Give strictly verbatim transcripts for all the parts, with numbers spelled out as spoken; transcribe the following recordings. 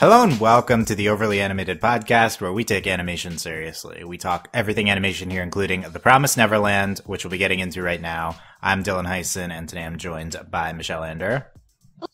Hello and welcome to the Overly Animated Podcast, where we take animation seriously. We talk everything animation here, including The Promised Neverland, which we'll be getting into right now. I'm Dylan Hysen, and today I'm joined by Michelle Anderer.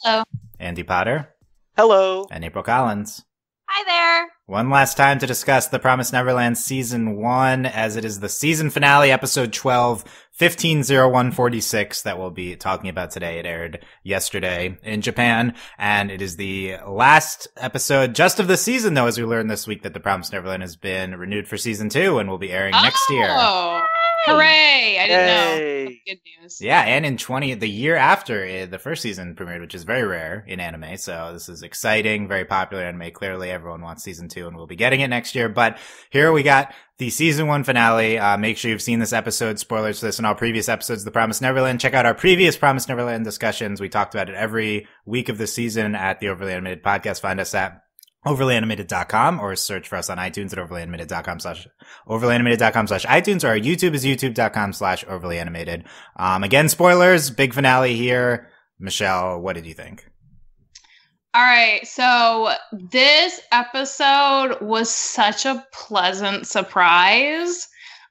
Hello. Andy Potter. Hello. And April Collins. Hi there. One last time to discuss The Promised Neverland Season one, as it is the season finale, Episode twelve, fifteen oh one forty-six, that we'll be talking about today. It aired yesterday in Japan, and it is the last episode just of the season, though, as we learned this week that The Promised Neverland has been renewed for Season two, and will be airing oh, next year. Oh, hooray! I didn't Yay. know. Good news. Yeah, and in twenty the year after the first season premiered, which is very rare in anime, so this is exciting, very popular anime. Clearly, everyone wants Season two, and we'll be getting it next year, but here we got the season one finale. Uh, make sure you've seen this episode. Spoilers for this and all previous episodes of The Promised Neverland. Check out our previous Promised Neverland discussions. We talked about it every week of the season at the Overly Animated Podcast. Find us at Overly Animated dot com or search for us on iTunes at Overly Animated dot com slash Overly Animated dot com slash iTunes, or our YouTube is YouTube.com slash OverlyAnimated. Um, again, spoilers. Big finale here. Michelle, what did you think? All right, so this episode was such a pleasant surprise.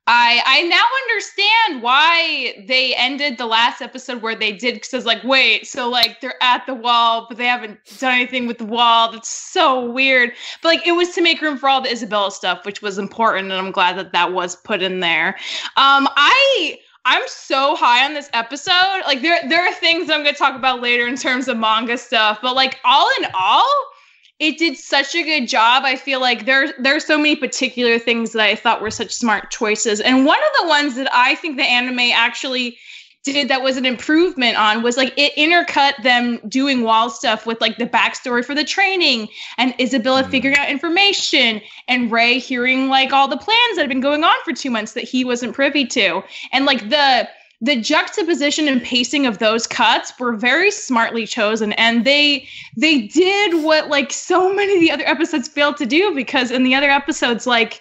I I now understand why they ended the last episode where they did, because I was like, wait, so like they're at the wall, but they haven't done anything with the wall. That's so weird. But like it was to make room for all the Isabella stuff, which was important, and I'm glad that that was put in there. Um, I... I'm so high on this episode. Like there, there are things I'm going to talk about later in terms of manga stuff, but like all in all, it did such a good job. I feel like there, there are so many particular things that I thought were such smart choices. And one of the ones that I think the anime actually did that was an improvement on was like it intercut them doing wall stuff with like the backstory for the training and Isabella figuring out information and Ray hearing like all the plans that had been going on for two months that he wasn't privy to. And like the the juxtaposition and pacing of those cuts were very smartly chosen, and they they did what like so many of the other episodes failed to do, because in the other episodes, like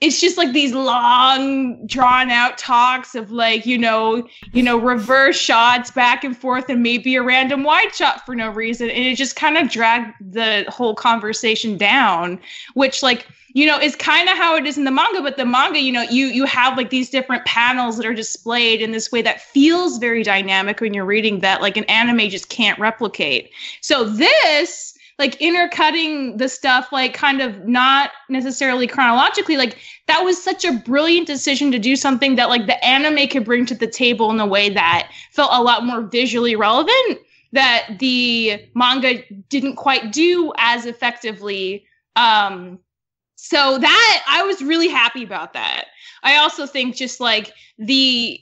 it's just like these long, drawn-out talks of like, you know, you know, reverse shots back and forth and maybe a random wide shot for no reason. And it just kind of dragged the whole conversation down, which like, you know, is kind of how it is in the manga. But the manga, you know, you you have like these different panels that are displayed in this way that feels very dynamic when you're reading, that like an anime just can't replicate. So this... like intercutting the stuff, like kind of not necessarily chronologically, like that was such a brilliant decision to do something that like the anime could bring to the table in a way that felt a lot more visually relevant, that the manga didn't quite do as effectively. Um, so that I was really happy about that. I also think just like the,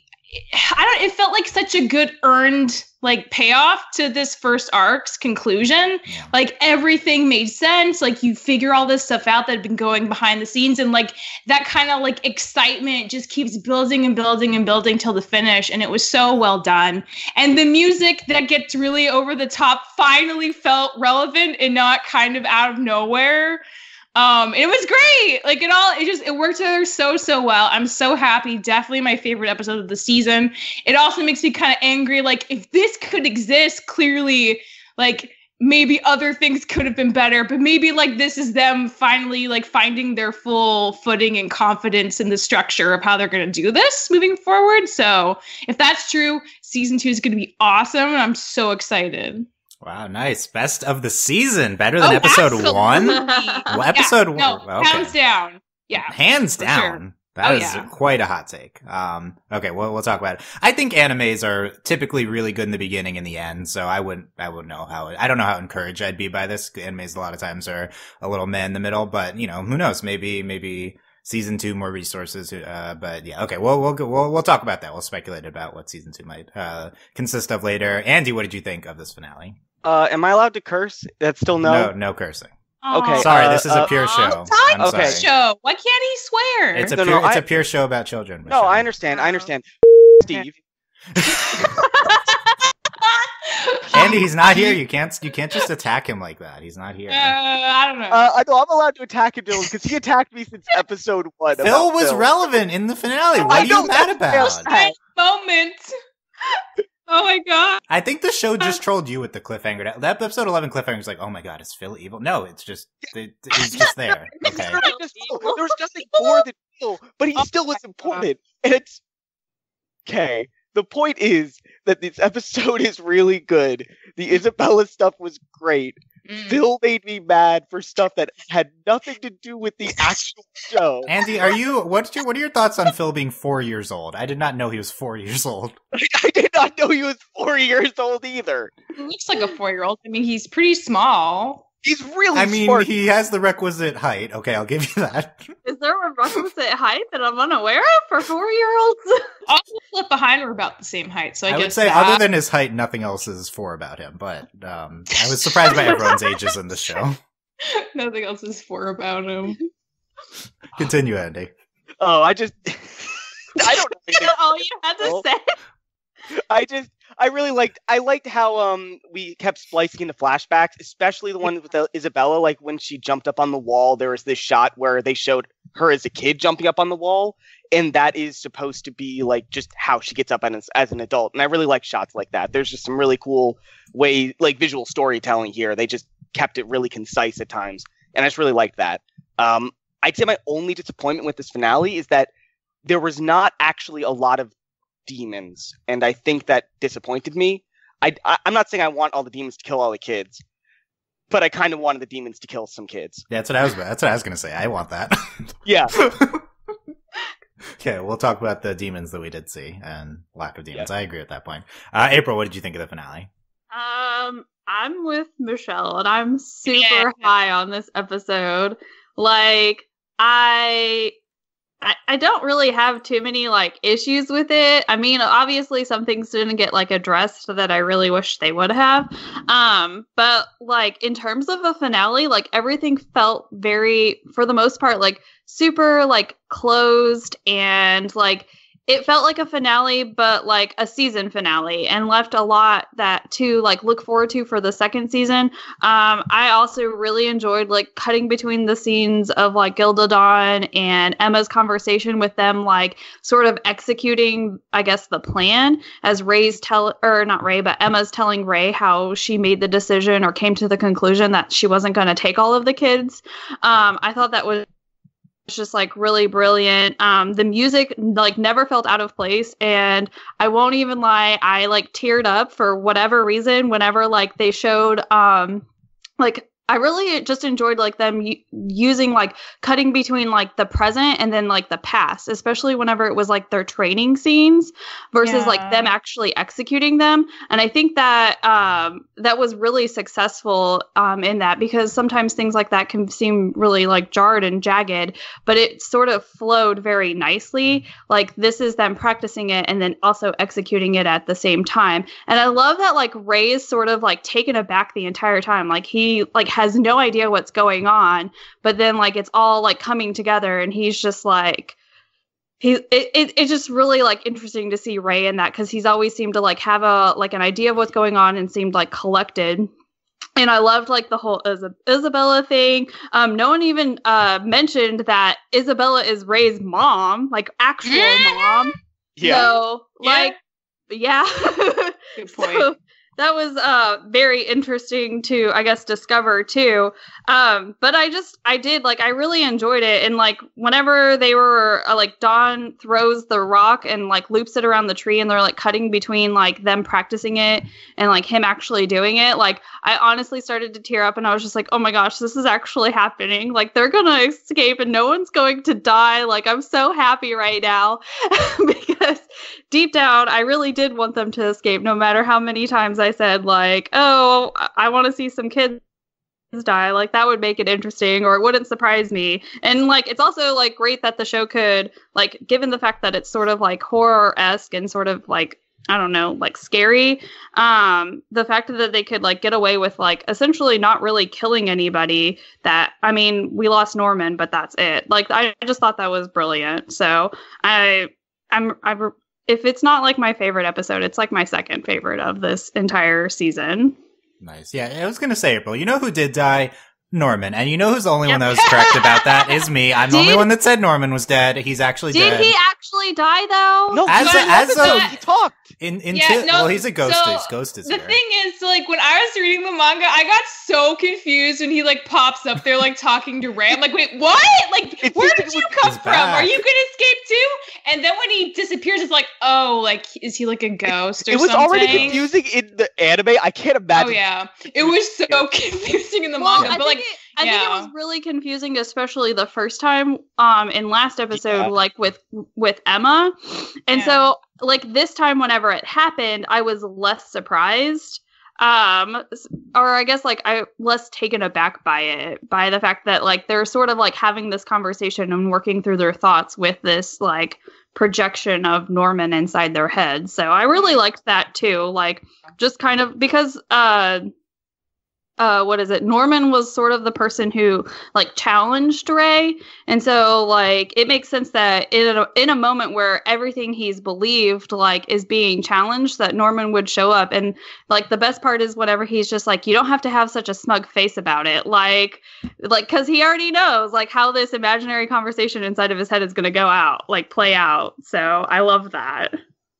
I don't, it felt like such a good earned like payoff to this first arc's conclusion. Yeah. Like everything made sense. Like you figure all this stuff out that had been going behind the scenes, and like that kind of like excitement just keeps building and building and building till the finish. And it was so well done. And the music that gets really over the top finally felt relevant and not kind of out of nowhere. Um, it was great. Like it all, it just, it worked together so, so well. I'm so happy. Definitely my favorite episode of the season. It also makes me kind of angry. Like if this could exist, clearly, like maybe other things could have been better, but maybe like this is them finally like finding their full footing and confidence in the structure of how they're going to do this moving forward. So if that's true, season two is going to be awesome. And I'm so excited. Wow, nice. Best of the season. Better than oh, episode absolutely. one? Well, episode yeah, no, one. Okay. Hands down. Yeah. Hands down. Sure. That oh, is yeah. quite a hot take. Um, okay, well, we'll talk about it. I think animes are typically really good in the beginning and the end, so I wouldn't, I wouldn't know how, I don't know how encouraged I'd be by this. Animes a lot of times are a little meh in the middle, but, you know, who knows? Maybe, maybe season two, more resources, uh, but yeah, okay, well, we'll, we'll, we'll talk about that. We'll speculate about what season two might, uh, consist of later. Andy, what did you think of this finale? Uh, am I allowed to curse? That's still no? No, no cursing. Aww. Okay. Sorry, uh, this is a pure uh, show. It's not okay. show. Why can't he swear? It's a no, pure, no, it's I, a pure show about children. Michelle. No, I understand. I understand. Steve. Andy, he's not here. You can't, you can't just attack him like that. He's not here. Uh, I don't know. Uh, I know I'm allowed to attack him, Dylan, because he attacked me since episode one. Phil was Phil. relevant in the finale. What I are you mad about? Moment. Oh my god. I think the show just trolled you with the cliffhanger. That episode eleven cliffhanger is like, oh my god, is Phil evil? No, it's just, it, it's just there. Okay. There's nothing more than Phil, but he still was important. And it's, okay. The point is that this episode is really good. The Isabella stuff was great. Mm. Phil made me mad for stuff that had nothing to do with the actual show. Andy, are you? What's your? What are your thoughts on Phil being four years old? I did not know he was four years old. I did not know he was four years old either. He looks like a four-year-old. I mean, he's pretty small. He's really. I mean, short. He has the requisite height. Okay, I'll give you that. Is there a requisite height that I'm unaware of for four-year-olds? All flip behind are about the same height, so I, I guess. I would say, that... other than his height, nothing else is four about him. But um, I was surprised by everyone's ages in the show. Nothing else is four about him. Continue, Andy. Oh, I just. I don't know. All you had to say. I just. I really liked. I liked how um we kept splicing into flashbacks, especially the one with the Isabella. Like when she jumped up on the wall, there was this shot where they showed her as a kid jumping up on the wall, and that is supposed to be like just how she gets up as, as an adult. And I really like shots like that. There's just some really cool way, like visual storytelling here. They just kept it really concise at times, and I just really liked that. Um, I'd say my only disappointment with this finale is that there was not actually a lot of demons, and I think that disappointed me. I, I I'm not saying I want all the demons to kill all the kids, but I kind of wanted the demons to kill some kids. Yeah, that's what I was. That's what I was gonna say. I want that. Yeah. Okay, we'll talk about the demons that we did see and lack of demons. Yeah. I agree with that point. Uh, April, what did you think of the finale? Um, I'm with Michelle, and I'm super yeah. high on this episode. Like I. I, I don't really have too many, like, issues with it. I mean, obviously some things didn't get, like, addressed that I really wish they would have. Um, but, like, in terms of the finale, like, everything felt very, for the most part, like, super, like, closed and, like, it felt like a finale, but, like, a season finale and left a lot that to, like, look forward to for the second season. Um, I also really enjoyed, like, cutting between the scenes of, like, Gilda, Don, and Emma's conversation with them, like, sort of executing, I guess, the plan as Ray's tell, or not Ray, but Emma's telling Ray how she made the decision or came to the conclusion that she wasn't going to take all of the kids. Um, I thought that was just like really brilliant. Um the music like never felt out of place, and I won't even lie, I like teared up for whatever reason whenever like they showed um like I really just enjoyed like them u- using like cutting between like the present and then like the past, especially whenever it was like their training scenes versus yeah. like them actually executing them. And I think that um, that was really successful um, in that, because sometimes things like that can seem really like jarred and jagged, but it sort of flowed very nicely. Like this is them practicing it and then also executing it at the same time. And I love that like Ray is sort of like taken aback the entire time. Like he like has has no idea what's going on, but then like it's all like coming together, and he's just like he it, it it's just really like interesting to see Ray in that, because he's always seemed to like have a like an idea of what's going on and seemed like collected. And I loved like the whole Is- Isabella thing. Um, no one even uh mentioned that Isabella is Ray's mom, like actual mom. Yeah. So like yeah. yeah. Good point. So, that was uh, very interesting to, I guess, discover, too. Um, but I just, I did, like, I really enjoyed it. And, like, whenever they were, uh, like, Don throws the rock and, like, loops it around the tree, and they're, like, cutting between, like, them practicing it and, like, him actually doing it. Like, I honestly started to tear up, and I was just like, oh, my gosh, this is actually happening. Like, they're going to escape, and no one's going to die. Like, I'm so happy right now. Because deep down, I really did want them to escape, no matter how many times I said, like, oh, I want to see some kids die, like that would make it interesting, or it wouldn't surprise me. And like it's also like great that the show could, like, given the fact that it's sort of like horror-esque and sort of like, I don't know, like scary, um the fact that they could like get away with like essentially not really killing anybody. That, I mean, we lost Norman, but that's it. Like I just thought that was brilliant. So I I'm I'm if it's not like my favorite episode, it's like my second favorite of this entire season. Nice. Yeah, I was going to say, April, you know who did die? Norman. And you know who's the only yep. one that was correct about that is me. I'm did, the only one that said Norman was dead. He's actually did dead. Did he actually die, though? No, as a, as a, he talked. In, in yeah, t- no, well, he's a ghost. So he's ghost is the here. Thing is, like, when I was reading the manga, I got so confused when he, like, pops up there, like, talking to Ray. I'm like, wait, what? Like, where did you come from? Back. Are you going to escape, too? And then when he disappears, it's like, oh, like, is he, like, a ghost or something? It was something? already confusing in the anime. I can't imagine. Oh, yeah. It was so confusing in the well, manga. I but, like, it, I yeah. think it was really confusing, especially the first time um, in last episode, yeah. like, with, with Emma. And yeah. so... Like, this time, whenever it happened, I was less surprised, um, or I guess, like, I less taken aback by it, by the fact that, like, they're sort of, like, having this conversation and working through their thoughts with this, like, projection of Norman inside their head. So I really liked that, too, like, just kind of, because, uh... Uh, what is it? Norman was sort of the person who, like, challenged Ray. And so, like, it makes sense that in a, in a moment where everything he's believed, like, is being challenged, that Norman would show up. And, like, the best part is whenever he's just like, you don't have to have such a smug face about it. Like, like, because he already knows, like, how this imaginary conversation inside of his head is going to go out, like, play out. So I love that.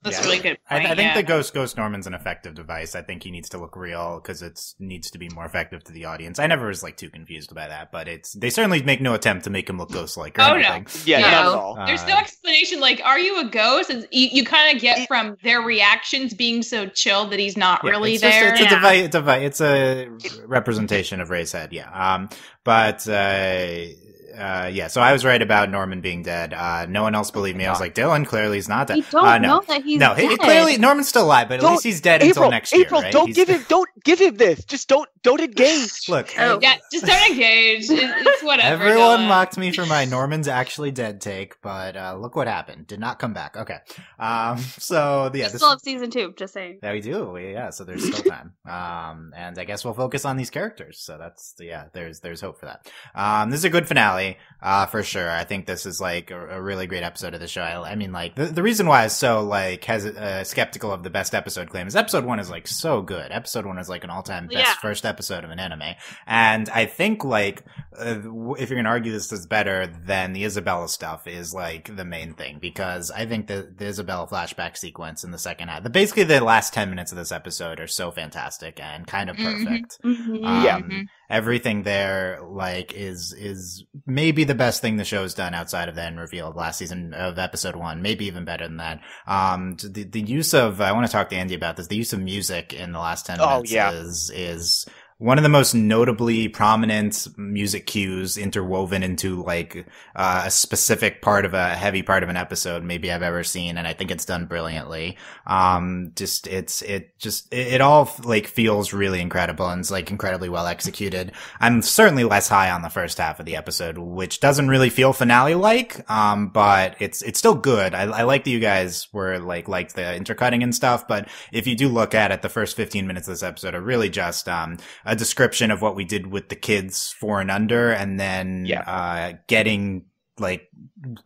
That's yeah. really good point, I, th- I think yeah. the ghost ghost Norman's an effective device. I think he needs to look real because it needs to be more effective to the audience. I never was, like, too confused by that, but it's they certainly make no attempt to make him look ghost-like or oh, anything. No. Yeah, no. Not at all. There's uh, no explanation. Like, are you a ghost? It's, you you kind of get from their reactions being so chill that he's not yeah, really it's there. Just, it's, yeah. a device, it's, a device, it's a representation of Ray's head, yeah. Um, but... Uh, Uh, yeah, so I was right about Norman being dead. Uh, no one else believed me. I was like, Dylan clearly is not dead. You don't uh, no. know that he's no, dead. No, clearly Norman's still alive, but at don't, least he's dead April, until next April, year. April, don't right? give him. Don't give him this. Just don't. Don't engage. Look, oh. yeah, just don't engage. It's, it's whatever. Everyone Dylan. mocked me for my Norman's actually dead take, but uh, look what happened. Did not come back. Okay. Um. So yeah, we this, still have season two. Just saying. Yeah, we do. We, yeah. So there's still time. um. And I guess we'll focus on these characters. So that's yeah. There's there's hope for that. Um. This is a good finale. Uh, for sure. I think this is, like, a, a really great episode of the show. I, I mean, like, the, the reason why I was so, like, has uh, skeptical of the best episode claim is episode one is, like, so good. Episode one is, like, an all-time best yeah. first episode of an anime. And I think, like, uh, if you're going to argue this is better than the Isabella stuff is, like, the main thing. Because I think the, the Isabella flashback sequence in the second half, the, basically the last ten minutes of this episode are so fantastic and kind of perfect. Mm-hmm. Mm-hmm. Um, yeah. Mm-hmm. Everything there, like, is is maybe the best thing the show's done outside of the end reveal of last season of episode one. Maybe even better than that. Um, the the use of I want to talk to Andy about this. The use of music in the last ten minutes oh, yeah. is is. one of the most notably prominent music cues interwoven into, like, uh, a specific part of a heavy part of an episode maybe I've ever seen. And I think it's done brilliantly. Um, just, it's, it just, it, it all, like, feels really incredible and it's, like, incredibly well executed. I'm certainly less high on the first half of the episode, which doesn't really feel finale-like. Um, but it's, it's still good. I, I like that you guys were, like, liked the intercutting and stuff. But if you do look at it, the first fifteen minutes of this episode are really just, um, a description of what we did with the kids four and under, and then yeah. uh getting, like,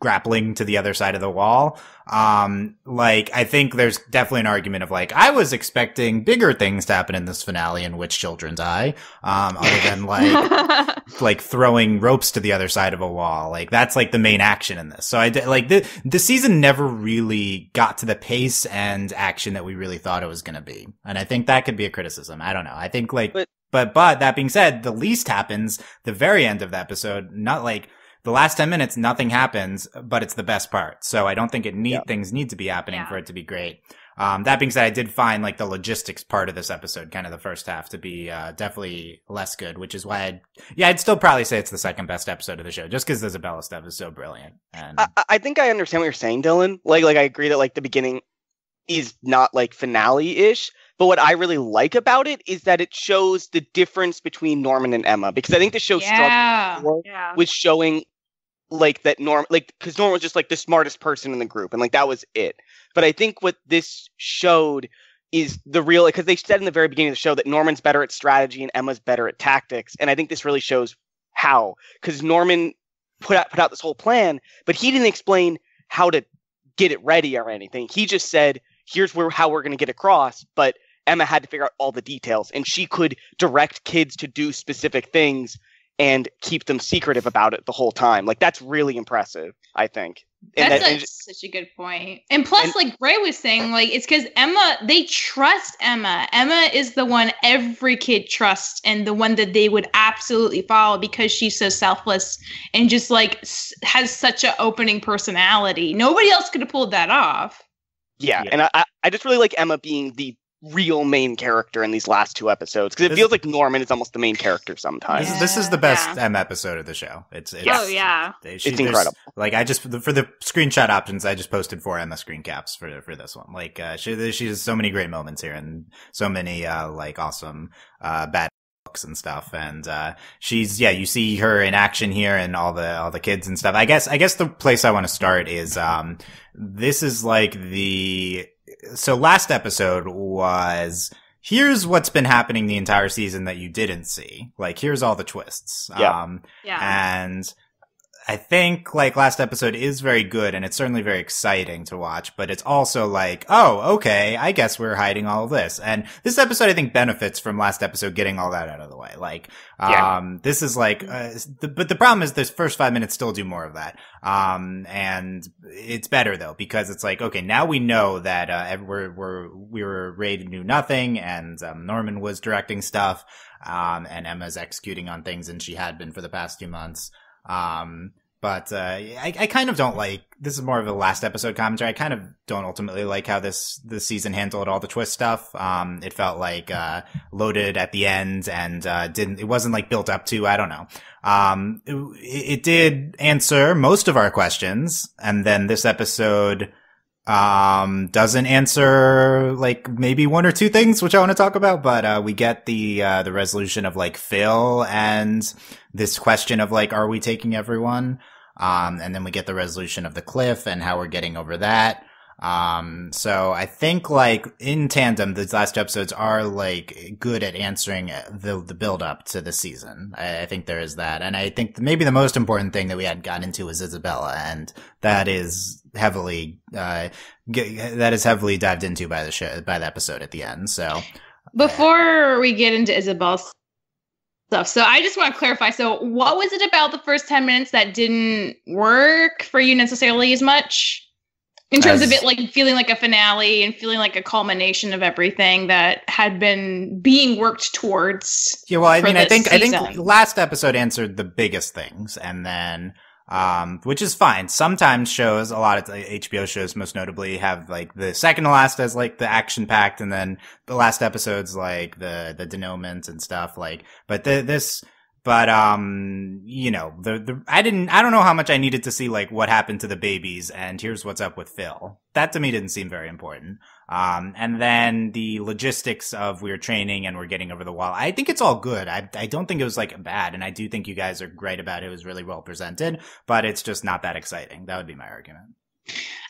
grappling to the other side of the wall. Um, like, I think there's definitely an argument of, like, I was expecting bigger things to happen in this finale in which children die, um, other than, like, like throwing ropes to the other side of a wall. Like, that's, like, the main action in this. So I, like, the, the season never really got to the pace and action that we really thought it was going to be. And I think that could be a criticism. I don't know. I think, like, but, but, but that being said, the least happens the very end of the episode, not like, the last ten minutes, nothing happens, but it's the best part. So I don't think it need yeah. things need to be happening yeah. for it to be great. Um, that being said, I did find, like, the logistics part of this episode, kind of the first half, to be uh, definitely less good, which is why I'd, yeah, I'd still probably say it's the second best episode of the show, just because the Isabella stuff is so brilliant. And I, I think I understand what you're saying, Dylan. Like, like I agree that, like, the beginning is not, like, finale-ish. But what I really like about it is that it shows the difference between Norman and Emma, because I think the show yeah. struggled yeah. with showing, like, that Norm, like, because Norman was just, like, the smartest person in the group, and, like, that was it. But I think what this showed is the real, because they said in the very beginning of the show that Norman's better at strategy and Emma's better at tactics, and I think this really shows how, because Norman put out put out this whole plan, but he didn't explain how to get it ready or anything. He just said, "Here's where how we're going to get across," but Emma had to figure out all the details, and she could direct kids to do specific things and keep them secretive about it the whole time. Like, that's really impressive, I think. And that's that, like, and, such a good point. And plus, and, like Ray was saying, like it's because Emma, they trust Emma. Emma is the one every kid trusts and the one that they would absolutely follow because she's so selfless and just like s- has such an opening personality. Nobody else could have pulled that off. Yeah, yeah. And I, I just really like Emma being the real main character in these last two episodes because it this, feels like Norman is almost the main character sometimes. Yeah. This is the best yeah. M episode of the show. It's, it's oh yeah, she, it's incredible. Like I just for the, for the screenshot options, I just posted four Emma screen caps for for this one. Like uh, she she has so many great moments here and so many uh, like awesome uh, bad looks and stuff. And uh, she's yeah, you see her in action here and all the all the kids and stuff. I guess I guess the place I want to start is um this is like the. So last episode was, here's what's been happening the entire season that you didn't see. Like, here's all the twists. Yeah. Um, yeah. And I think, like, last episode is very good, and it's certainly very exciting to watch, but it's also like, oh, okay, I guess we're hiding all of this. And this episode, I think, benefits from last episode getting all that out of the way. Like, um, yeah. this is like, uh, the, but the problem is this first five minutes still do more of that. Um, and it's better though, because it's like, okay, now we know that, uh, we're, we're, we were, Ray knew nothing, and, um, Norman was directing stuff, um, and Emma's executing on things, and she had been for the past few months. Um, but, uh, I, I kind of don't like, this is more of a last episode commentary. I kind of don't ultimately like how this, this season handled all the twist stuff. Um, it felt like, uh, loaded at the end and, uh, didn't, it wasn't like built up to, I don't know. Um, it, it did answer most of our questions. And then this episode, um, doesn't answer like maybe one or two things, which I want to talk about, but, uh, we get the, uh, the resolution of like Phil and, this question of like, are we taking everyone? Um, and then we get the resolution of the cliff and how we're getting over that. Um, so I think like in tandem, these last two episodes are like good at answering the, the build up to the season. I, I think there is that. And I think maybe the most important thing that we hadn't gotten into is Isabella. And that is heavily, uh, g- that is heavily dived into by the show, by the episode at the end. So before we get into Isabella's stuff. So I just want to clarify. So what was it about the first ten minutes that didn't work for you necessarily as much in terms as, of it, like feeling like a finale and feeling like a culmination of everything that had been being worked towards? Yeah. Well, I mean, I think, season. I think last episode answered the biggest things and then, um, which is fine. Sometimes shows, a lot of H B O shows most notably have like the second to last as like the action packed and then the last episodes like the, the denouement and stuff like, but the, this, but, um, you know, the, the, I didn't, I don't know how much I needed to see like what happened to the babies and here's what's up with Phil. That to me didn't seem very important. Um, and then the logistics of we're training and we're getting over the wall. I think it's all good. I, I don't think it was like bad. And I do think you guys are great about it. It was really well presented, but it's just not that exciting. That would be my argument.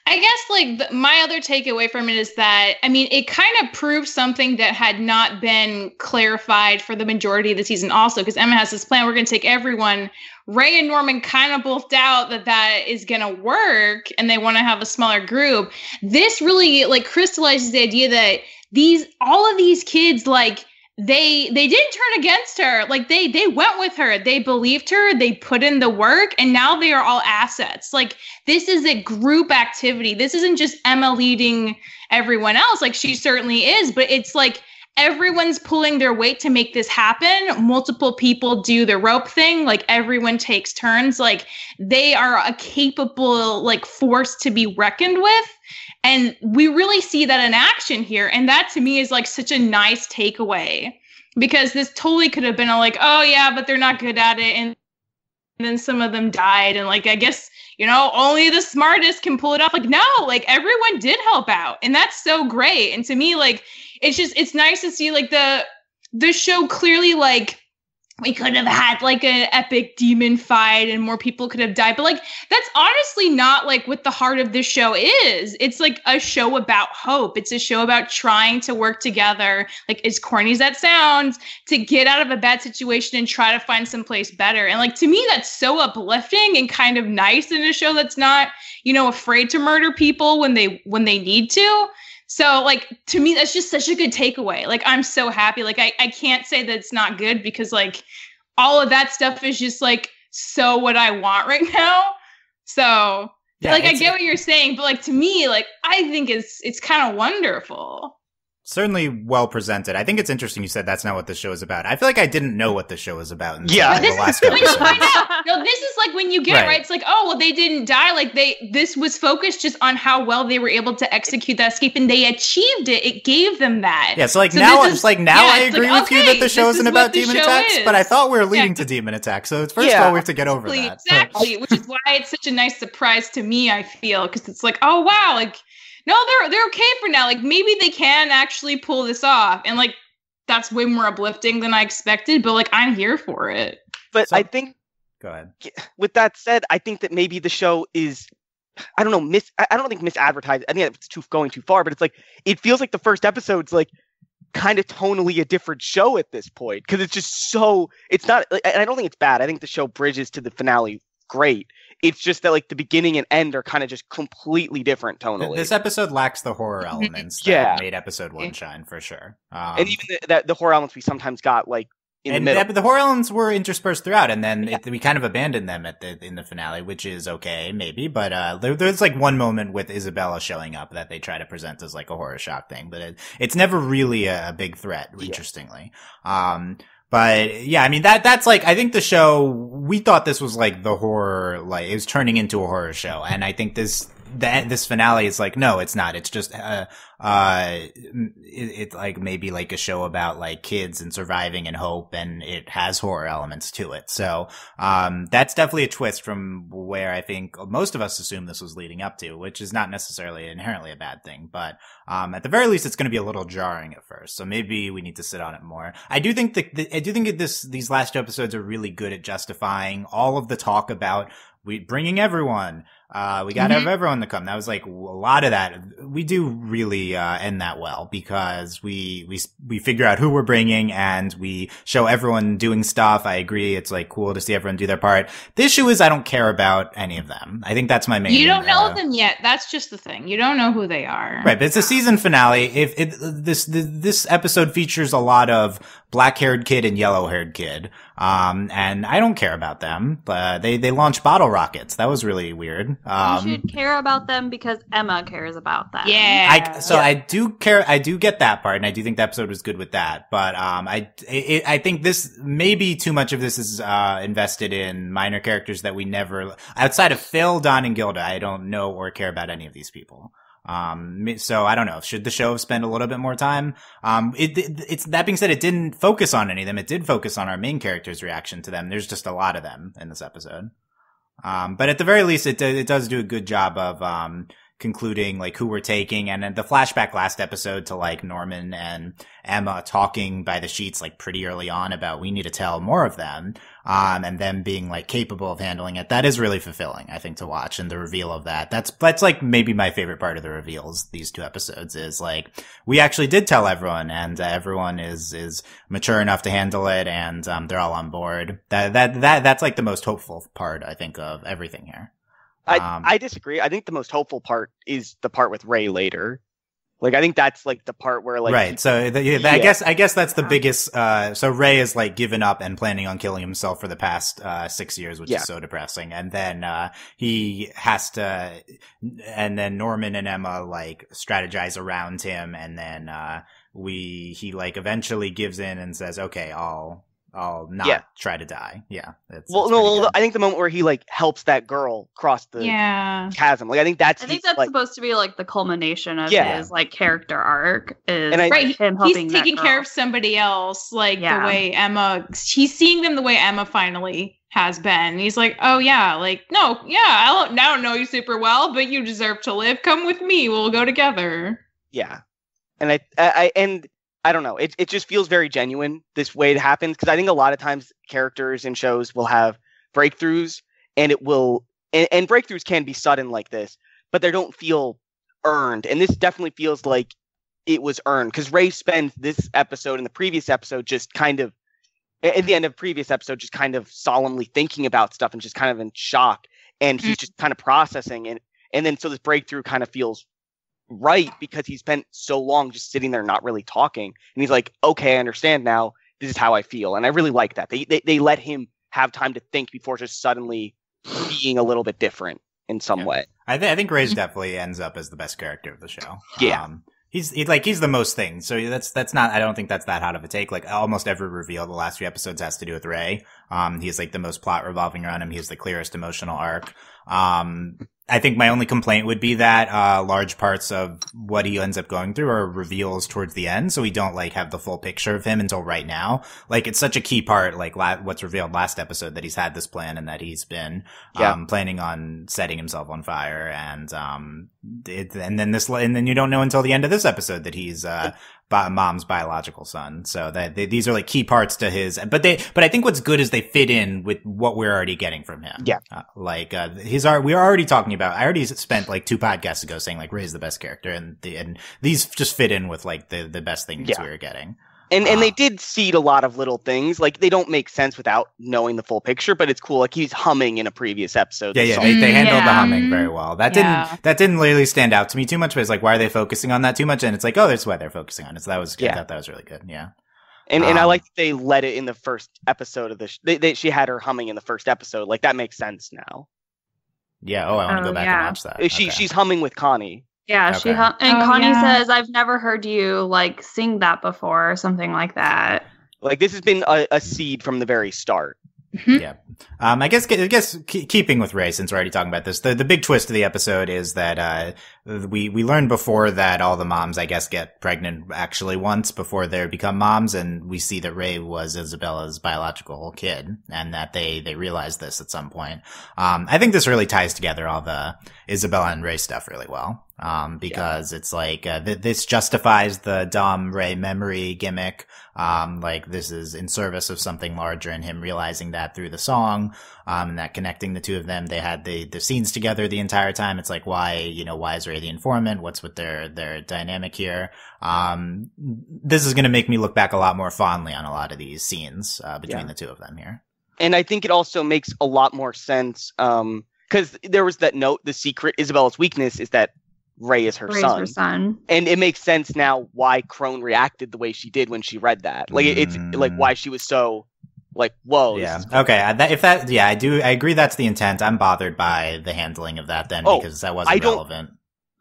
I guess like the, my other takeaway from it is that, I mean, it kind of proves something that had not been clarified for the majority of the season also, because Emma has this plan. We're going to take everyone. Ray and Norman kind of both doubt that that is going to work and they want to have a smaller group. This really like crystallizes the idea that these, all of these kids, like they, they didn't turn against her. Like they, they went with her. They believed her. They put in the work and now they are all assets. Like this is a group activity. This isn't just Emma leading everyone else. Like she certainly is, but it's like, everyone's pulling their weight to make this happen. Multiple people do the rope thing. Like everyone takes turns. Like they are a capable like force to be reckoned with. And we really see that in action here. And that to me is like such a nice takeaway because this totally could have been a, like, oh yeah, but they're not good at it. And then some of them died. And like, I guess, you know, only the smartest can pull it off. Like, no, like everyone did help out. And that's so great. And to me, like, it's just, it's nice to see, like, the the show clearly, like, we could have had, like, an epic demon fight and more people could have died. But, like, that's honestly not, like, what the heart of this show is. It's, like, a show about hope. It's a show about trying to work together, like, as corny as that sounds, to get out of a bad situation and try to find someplace better. And, like, to me, that's so uplifting and kind of nice in a show that's not, you know, afraid to murder people when they when they need to. So, like, to me, that's just such a good takeaway. Like, I'm so happy. Like, I, I can't say that it's not good because, like, all of that stuff is just, like, so what I want right now. So, Yeah, like I get what you're saying, but like to me, like I think it's it's kind of wonderful. Certainly well presented. I think it's interesting you said that's not what the show is about. I feel like I didn't know what the show is about until yeah. like this the last is, episode. When you find out, no, this is like when you get right. it, right? It's like, oh, well, they didn't die. Like they, this was focused just on how well they were able to execute that escape, and they achieved it. It gave them that. Yeah. So like so now, is, like now, yeah, I agree like, with okay, you that the show isn't is about demon attacks, is. But I thought we were leading yeah. to demon attacks. So first yeah. of all, we have to get over exactly, that. Exactly, which is why it's such a nice surprise to me. I feel because it's like, oh wow, like. No, they're they're okay for now. Like, maybe they can actually pull this off. And, like, that's way more uplifting than I expected. But, like, I'm here for it. But so, I think... Go ahead. With that said, I think that maybe the show is... I don't know, mis... I don't think misadvertised. I think it's too going too far. But it's, like, it feels like the first episode's, like, kind of tonally a different show at this point. Because it's just so... It's not... Like, and I don't think it's bad. I think the show bridges to the finale great. It's just that, like, the beginning and end are kind of just completely different tonally. This episode lacks the horror elements that yeah. made episode one shine, for sure. Um, and even the, the, the horror elements we sometimes got, like, in and the middle. The, the horror elements were interspersed throughout, and then yeah. it, we kind of abandoned them at the in the finale, which is okay, maybe. But uh, there, there's, like, one moment with Isabella showing up that they try to present as, like, a horror shock thing. But it, it's never really a, a big threat, yeah. interestingly. Um But yeah, I mean, that, that's like, I think the show, we thought this was like the horror, like it was turning into a horror show. And I think this, that this finale is like, no, it's not. It's just, uh, uh, it's it, like maybe like a show about like kids and surviving and hope, and it has horror elements to it. So, um, that's definitely a twist from where I think most of us assumed this was leading up to, which is not necessarily inherently a bad thing, but, um, at the very least, it's going to be a little jarring at first. So maybe we need to sit on it more. I do think that, I do think that this, these last two episodes are really good at justifying all of the talk about we bringing everyone. Uh, we gotta mm-hmm. have everyone to come. That was like a lot of that. We do really, uh, end that well because we, we, we figure out who we're bringing and we show everyone doing stuff. I agree. It's like cool to see everyone do their part. The issue is I don't care about any of them. I think that's my main. You don't know uh, them yet. That's just the thing. You don't know who they are. Right. But it's a season finale. If it, this, this episode features a lot of black haired kid and yellow haired kid. Um, and I don't care about them, but they, they launched bottle rockets. That was really weird. Um, you should care about them because Emma cares about them. Yeah. I, so yeah. I do care. I do get that part, and I do think the episode was good with that. But um, I it, I think this maybe too much of this is uh invested in minor characters that we never outside of Phil, Don, and Gilda. I don't know or care about any of these people. Um, so I don't know. Should the show spend a little bit more time? Um, it, it, it's that being said, it didn't focus on any of them. It did focus on our main character's reaction to them. There's just a lot of them in this episode. Um, but at the very least, it, it does do a good job of, um, concluding like who we're taking, and then the flashback last episode to like Norman and Emma talking by the sheets like pretty early on about we need to tell more of them, um, and them being like capable of handling it. That is really fulfilling, I think, to watch, and the reveal of that. That's, that's like maybe my favorite part of the reveals these two episodes is like we actually did tell everyone, and uh, everyone is, is mature enough to handle it, and, um, they're all on board. That, that, that, that's like the most hopeful part, I think, of everything here. I, I disagree. I think the most hopeful part is the part with Ray later. Like, I think that's like the part where like right. So the, yeah, the, I guess I guess that's the biggest. Uh, so Ray is like given up and planning on killing himself for the past uh, six years, which yeah. is so depressing. And then uh, he has to, and then Norman and Emma like strategize around him, and then uh, we he like eventually gives in and says, "Okay, I'll." I'll not yeah. try to die. Yeah. It's, well, it's no, good. I think the moment where he like helps that girl cross the yeah. chasm, like I think that's I think his, that's like, supposed to be like the culmination of yeah. his like character arc is and I, right. him helping he's that taking girl. Care of somebody else, like yeah. the way Emma. He's seeing them the way Emma finally has been. He's like, oh yeah, like no, yeah, I don't now know you super well, but you deserve to live. Come with me. We'll go together. Yeah, and I, I, I and. I don't know. It it just feels very genuine this way it happens, because I think a lot of times characters in shows will have breakthroughs, and it will and, and breakthroughs can be sudden like this, but they don't feel earned. And this definitely feels like it was earned, because Ray spends this episode and the previous episode just kind of at the end of previous episode just kind of solemnly thinking about stuff and just kind of in shock, and he's just kind of processing and and then so this breakthrough kind of feels right, because he spent so long just sitting there not really talking, and he's like, okay, I understand now, this is how I feel. And I really like that they they, they let him have time to think before just suddenly being a little bit different in some yeah. way. I, th I think Ray's definitely ends up as the best character of the show. Yeah. Um, He's he, like he's the most thing, so that's that's not. I don't think that's that hot of a take. Like almost every reveal the last few episodes has to do with Ray. Um, he's like the most plot revolving around him. He's the clearest emotional arc. Um, I think my only complaint would be that uh, large parts of what he ends up going through are reveals towards the end, so we don't like have the full picture of him until right now. Like it's such a key part, like la what's revealed last episode, that he's had this plan and that he's been yeah. um, planning on setting himself on fire, and um. It, and then this, and then you don't know until the end of this episode that he's uh, bi mom's biological son. So that they, these are like key parts to his. But they, but I think what's good is they fit in with what we're already getting from him. Yeah, uh, like uh, he's our, we we're already talking about. I already spent like two podcasts ago saying like Ray's the best character, and the, and these just fit in with like the the best things yeah. we were getting. And and they did seed a lot of little things. Like they don't make sense without knowing the full picture, but it's cool. Like he's humming in a previous episode. Yeah, yeah. They, they handled yeah. the humming very well. That yeah. didn't that didn't really stand out to me too much, but it's like, why are they focusing on that too much? And it's like, oh, that's why they're focusing on it. So that was yeah. I thought that was really good. Yeah. And um, and I like that they let it in the first episode of the sh they, they she had her humming in the first episode. Like that makes sense now. Yeah, oh I want to oh, go back yeah. and watch that. She okay. she's humming with Connie. Yeah, okay. she and oh, Connie yeah. says, "I've never heard you like sing that before," or something like that. Like this has been a, a seed from the very start. Mm-hmm. Yeah, um, I guess I guess keeping with Ray, since we're already talking about this, the the big twist of the episode is that uh, we we learned before that all the moms, I guess, get pregnant actually once before they become moms, and we see that Ray was Isabella's biological kid, and that they they realize this at some point. Um, I think this really ties together all the Isabella and Ray stuff really well. Um, because yeah. it's like, uh, th this justifies the dumb Ray memory gimmick. Um, like this is in service of something larger, and him realizing that through the song, um, and that connecting the two of them, they had the, the scenes together the entire time. It's like, why, you know, why is Ray the informant? What's with their, their dynamic here? Um, this is going to make me look back a lot more fondly on a lot of these scenes, uh, between yeah. the two of them here. And I think it also makes a lot more sense. Um, cause there was that note, the secret Isabella's weakness is that Ray is her Ray's son. her son. And it makes sense now why Crone reacted the way she did when she read that. Like, it's mm. like why she was so, like, whoa. Yeah. Okay. I, that, if that, yeah, I do, I agree that's the intent. I'm bothered by the handling of that then oh, because that wasn't I relevant.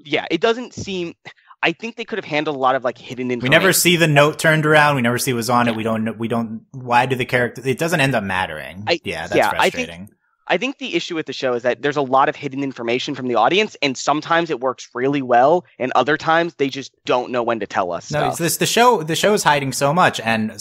Yeah. It doesn't seem, I think they could have handled a lot of, like, hidden information. We never see the note turned around. We never see what was on yeah. it. We don't, we don't, why do the character, it doesn't end up mattering. I, yeah. That's yeah, frustrating. I think, I think the issue with the show is that there's a lot of hidden information from the audience, and sometimes it works really well, and other times they just don't know when to tell us no, stuff. It's this, the show, the show is hiding so much, and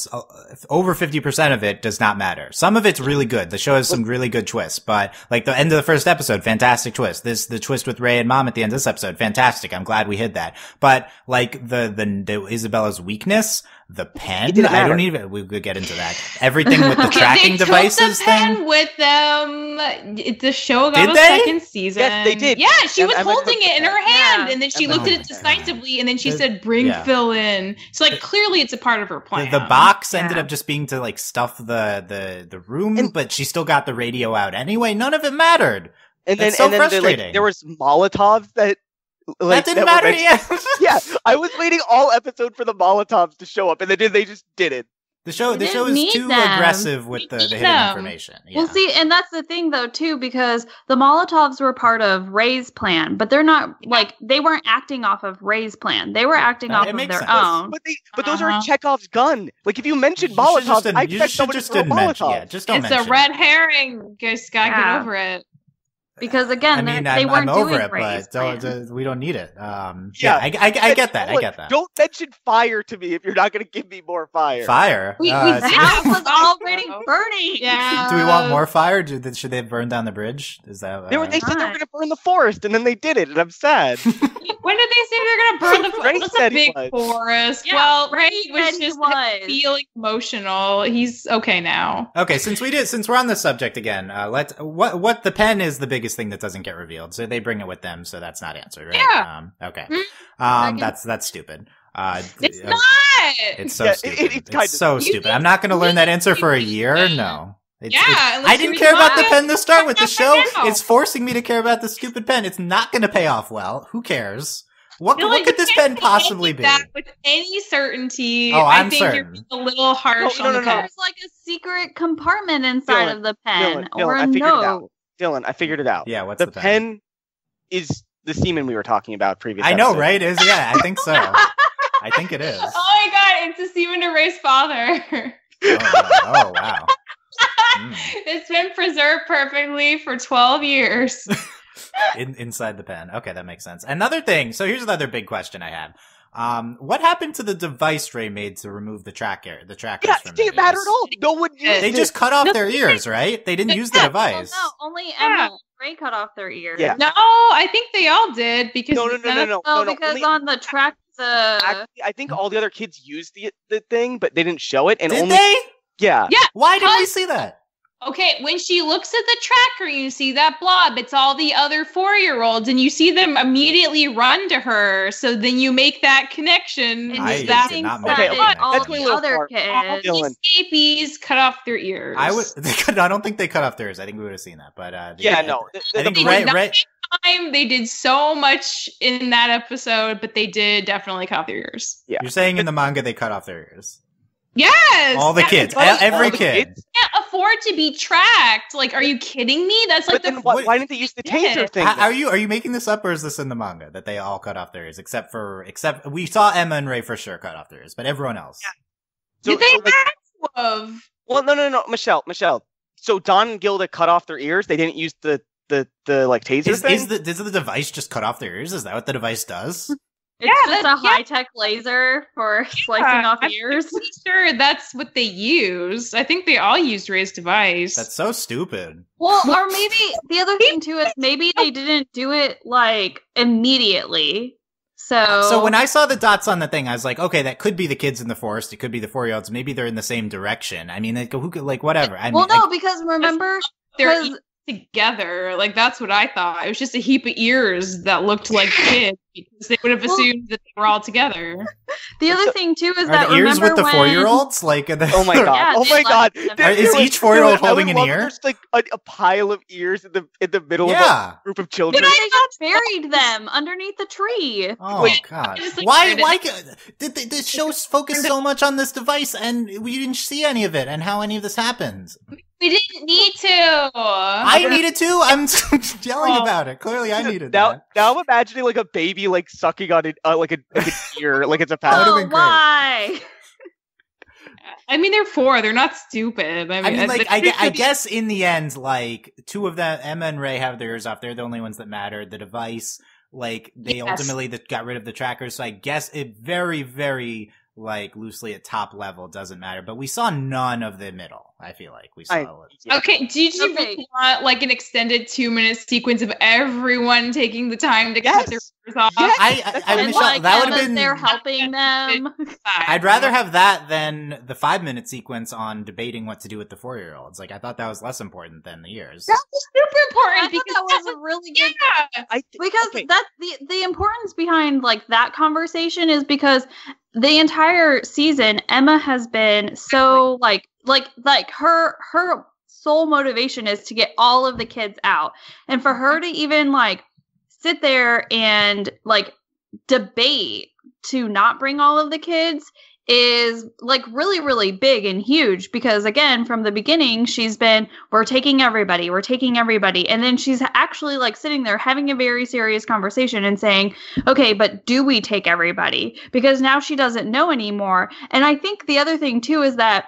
over fifty percent of it does not matter. Some of it's really good. The show has some really good twists, but like the end of the first episode, fantastic twist. This, the twist with Ray and Mom at the end of this episode, fantastic. I'm glad we hid that. But like the, the, the Isabella's weakness, the pen, I don't even, we could get into that. Everything with the tracking they took devices the pen thing. with them. The show got did a they? second season. Yes, they did. Yeah, she and was Emma holding it in her hand, yeah. and then she and looked at it decisively, and then she the, said, bring yeah. Phil in. So, like, the, clearly it's a part of her plan. The, the box yeah. ended up just being to, like, stuff the, the, the room, and, but she still got the radio out anyway. None of it mattered. And That's then, so and then frustrating. The, like, there was Molotovs that... Like, that didn't that matter yet. Yeah, I was waiting all episode for the Molotovs to show up, and they did. They just didn't. The show, the show is too them. aggressive with the, the hidden them. information. Yeah. Well, see, and that's the thing, though, too, because the Molotovs were part of Ray's plan, but they're not like they weren't acting off of Ray's plan. They were acting uh, off of their sense. own. But, they, but those uh -huh. are Chekhov's gun. Like if you mention Molotovs, I expect someone to throw Molotovs. Yeah, just don't. It's a red herring. Just gotta yeah. get over it. Because again, I mean, they I'm, weren't I'm doing it, but don't, uh, we don't need it. Um, yeah, yeah I, I, I get that. I get that. Don't mention fire to me if you're not going to give me more fire. Fire. We, uh, we the house was already burning. Yeah. Do we want more fire? Do they, should they have burned down the bridge? Is that uh, they, were, they said they were going to burn the forest, and then they did it, and I'm sad. When did they say they were going to burn the forest? It's a big forest. Yeah, well, Ray was just was. feeling emotional. He's okay now. Okay, since we did, since we're on the subject again, uh, let's what what the pen is the biggest thing that doesn't get revealed. So they bring it with them, so that's not answered, right? Yeah. Um, okay. Mm-hmm. Um, that's that's stupid. Uh, it's uh, not. It's so yeah, stupid. It, it, it's it's so stupid. I'm not going to learn that answer for a year. Mean. No. It's, yeah, it's, I didn't care about the pen to start with. The show is forcing me to care about the stupid pen. It's not going to pay off well. Who cares? What, no, what could this pen possibly be? That with any certainty, oh, I'm I think certain. you're being a little harsh. No, no, no, on the no, no. There's like a secret compartment inside Dylan, of the pen, Dylan, or Dylan, a I note. Dylan, I figured it out. Yeah, what's the, the pen? pen is the semen we were talking about previously. I know, episode. Right? Is yeah, I think so. I think it is. Oh my god, it's a semen to Ray's father. Oh, oh wow. Mm. It's been preserved perfectly for twelve years. In, inside the pen. Okay, that makes sense. Another thing. So here's another big question I had. Um, what happened to the device Ray made to remove the tracker? The trackers yeah, from it didn't matter at all. No one used They it. Just cut off no, their ears, right? They didn't yeah, use the device. No, no only Emma. Yeah. Ray cut off their ears. Yeah. No, I think they all did because no, no, no, no, no, no, no, because only, on the track the. Actually, I think all the other kids used the the thing, but they didn't show it. And did only, they? Yeah. Yeah. Why didn't we see that? Okay, when she looks at the tracker, you see that blob. It's all the other four-year-olds, and you see them immediately run to her. So then you make that connection. And I that did not make that okay, that. All that's the other far. Kids. Oh, escapees cut off their ears. I would. They could, I don't think they cut off theirs. I think we would have seen that. But uh, the, yeah, no. The, the, I think they, right, did right, time, they did so much in that episode, but they did definitely cut off their ears. Yeah. You're saying in the manga they cut off their ears. Yes, all the kids, funny. Every all kid kids can't afford to be tracked. Like, are you kidding me? That's like. But the then what, why didn't they use the taser thing? How, are you are you making this up, or is this in the manga that they all cut off their ears, except for except we saw Emma and Ray for sure cut off their ears, but everyone else. Yeah. So, Did they so, like, have to? Well, no, no, no, Michelle, Michelle. So Don and Gilda cut off their ears. They didn't use the the the like taser is, thing. Is the does the device just cut off their ears? Is that what the device does? It's yeah, just a high-tech yeah. laser for slicing yeah, off ears. I'm sure that's what they use. I think they all used Ray's device. That's so stupid. Well, or maybe the other thing, too, is maybe they didn't do it, like, immediately. So So when I saw the dots on the thing, I was like, okay, that could be the kids in the forest. It could be the four-year-olds. Maybe they're in the same direction. I mean, like, who could, like whatever. I well, mean, no, I, because remember... They're together, like that's what I thought. It was just a heap of ears that looked like kids because they would have assumed well, that they were all together. The other thing too is are that the ears with the when... four-year-olds, like the... oh my god, yeah, oh my god, are, is each four-year-old holding an ear? There's like a, a pile of ears in the in the middle yeah. of a group of children. Did I not buried them underneath the tree? Oh Wait, god, just, like, why? Why did they, this show focus so much on this device and we didn't see any of it and how any of this happened? We didn't need to. I needed to. I'm yelling oh. about it. Clearly, I needed now, that. Now I'm imagining like a baby like sucking on it, uh, like a like an ear, like it's a paddle. Oh, why? I mean, they're four. They're not stupid. I mean, I mean like I, I guess in the end, like two of them, Emma and Ray, have their ears off. They're the only ones that matter. The device, like they yes. ultimately the, got rid of the trackers. So I guess it very, very. Like loosely at top level doesn't matter, but we saw none of the middle. I feel like we saw. I, yeah. Okay, did you okay. want like an extended two-minute sequence of everyone taking the time to yes. cut their ears off? Yes. I, I, I Michelle, like that would have been. They're helping them. I'd rather have that than the five-minute sequence on debating what to do with the four-year-olds. Like I thought that was less important than the ears. That was super important I because that was a really good. Yeah, I th- because okay. that's the the importance behind like that conversation is because. The entire season, Emma has been so like, like, like her, her sole motivation is to get all of the kids out. And for her to even like sit there and like debate to not bring all of the kids is like really, really big and huge because again, from the beginning, she's been, we're taking everybody, we're taking everybody. And then she's actually like sitting there having a very serious conversation and saying, okay, but do we take everybody? Because now she doesn't know anymore. And I think the other thing too is that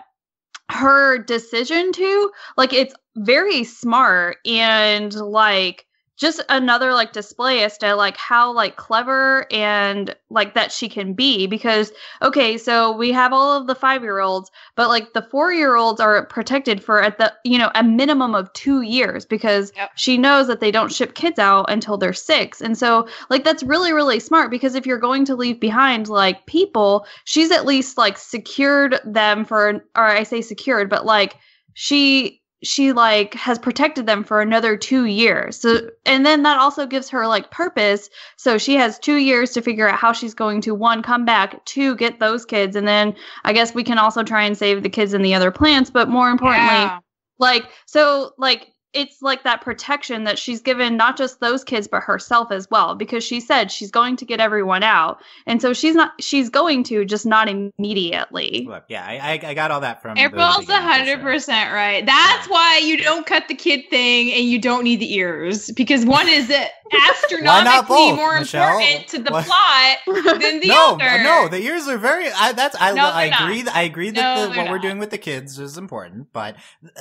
her decision to, like, it's very smart and like, just another like display as to like how like clever and like that she can be because, okay, so we have all of the five-year-olds, but like the four-year-olds are protected for at the, you know, a minimum of two years because yep. she knows that they don't ship kids out until they're six. And so like, that's really, really smart because if you're going to leave behind like people, she's at least like secured them for, or I say secured, but like she, she like has protected them for another two years. So, and then that also gives her like purpose. So she has two years to figure out how she's going to one, come back, two, get those kids. And then I guess we can also try and save the kids in the other plants. But more importantly, yeah. like, so like, it's like that protection that she's given, not just those kids, but herself as well, because she said she's going to get everyone out. And so she's not, she's going to just not immediately. Look, yeah, I, I got all that from April's a hundred percent right. That's yeah. why you don't cut the kid thing and you don't need the ears because one is it astronomically more Michelle? important to the what? plot than the no, other. No, the ears are very. I, that's I. No, I agree. Not. I agree that no, the, what not. we're doing with the kids is important, but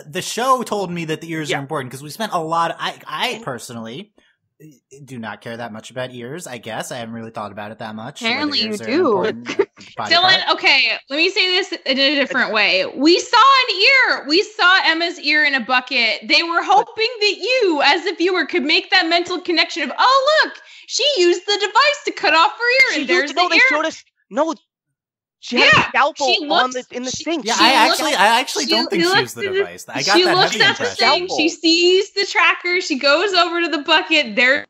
the show told me that the ears yeah. are important because we spent a lot. Of, I, I personally do not care that much about ears. I guess I haven't really thought about it that much. Apparently, you do. Dylan, part. okay, let me say this in a different way. We saw an ear. We saw Emma's ear in a bucket. They were hoping that you, as a viewer, could make that mental connection of, oh, look, she used the device to cut off her ear, and she there's used, the no, ear. They showed us, no, she yeah, had a scalpel she looks, on the, in the she, sink. Yeah, she I, looks, actually, I actually she, don't think she used the device. I got she that looks at the thing. She sees the tracker. She goes over to the bucket. There.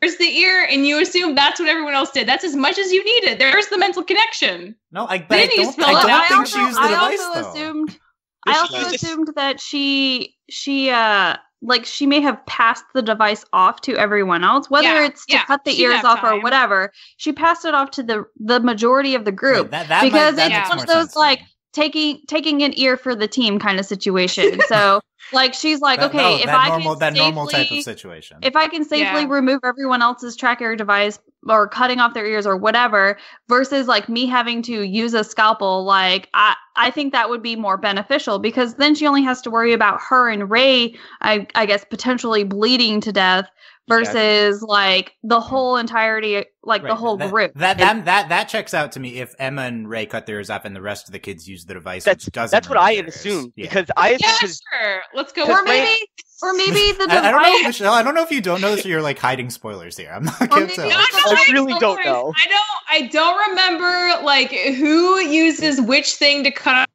There's the ear, and you assume that's what everyone else did. That's as much as you needed. There's the mental connection. No, I, but I don't, I don't I think also, she used the I device, also though. Assumed, I also just... assumed that she, she, uh, like, she may have passed the device off to everyone else, whether yeah, it's to yeah, cut the ears off time. or whatever. She passed it off to the, the majority of the group. Yeah, that, that because might, that it's one of those, sense. like, taking taking an ear for the team kind of situation. So like she's like, that, okay, no, if I normal, can that safely, normal type of situation. If I can safely yeah. remove everyone else's tracker device or cutting off their ears or whatever, versus like me having to use a scalpel, like I, I think that would be more beneficial because then she only has to worry about her and Ray, I I guess potentially bleeding to death. Versus, yeah. like, the whole entirety, like, right. the whole that, group. That, that that that checks out to me if Emma and Ray cut their ears off and the rest of the kids use the device, that's, which doesn't That's what I had assumed, yeah. because I... Yeah, sure. Let's go. Or maybe, Ray, or maybe the device... I, I don't know, Michelle, I don't know if you don't know this or you're, like, hiding spoilers here. I'm not going to tell. I really spoilers. don't know. I don't, I don't remember, like, who uses which thing to cut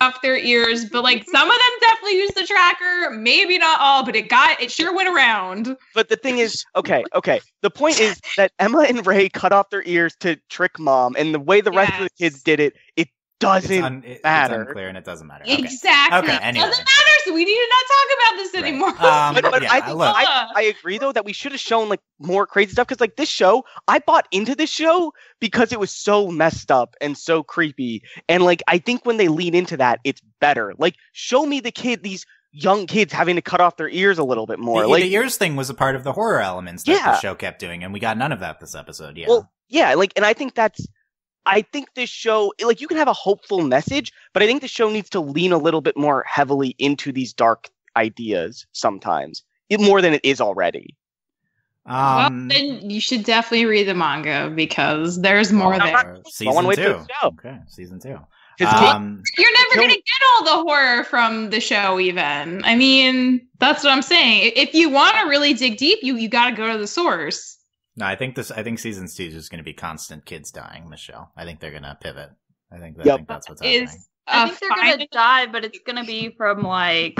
off their ears, but like some of them definitely use the tracker, maybe not all, but it got it sure went around. But the thing is, okay, okay. The point is that Emma and Ray cut off their ears to trick Mom, and the way the yes. rest of the kids did it, it doesn't un it, matter. It's unclear and it doesn't matter. Okay. Exactly. Okay, anyway. It doesn't matter, so we need to not talk about this right. anymore. Um, but but yeah, I think look. I, I agree though that we should have shown like more crazy stuff because like this show, I bought into this show because it was so messed up and so creepy. And like I think when they lean into that, it's better. Like show me the kid these young kids having to cut off their ears a little bit more. The, like, the ears thing was a part of the horror elements that yeah. the show kept doing, and we got none of that this episode. Yeah. Well, yeah, like and I think that's I think this show, like, you can have a hopeful message, but I think the show needs to lean a little bit more heavily into these dark ideas sometimes, more than it is already. Um, well, then you should definitely read the manga because there's more there. Not, season two. The show. Okay, season two. Um, you're never going to get all the horror from the show, even. I mean, that's what I'm saying. If you want to really dig deep, you you got to go to the source. No, I think this. I think season two is just going to be constant kids dying, Michelle. I think they're going to pivot. I think, yep. I think that's what's happening. Is, uh, I think they're going to die, but it's going to be from like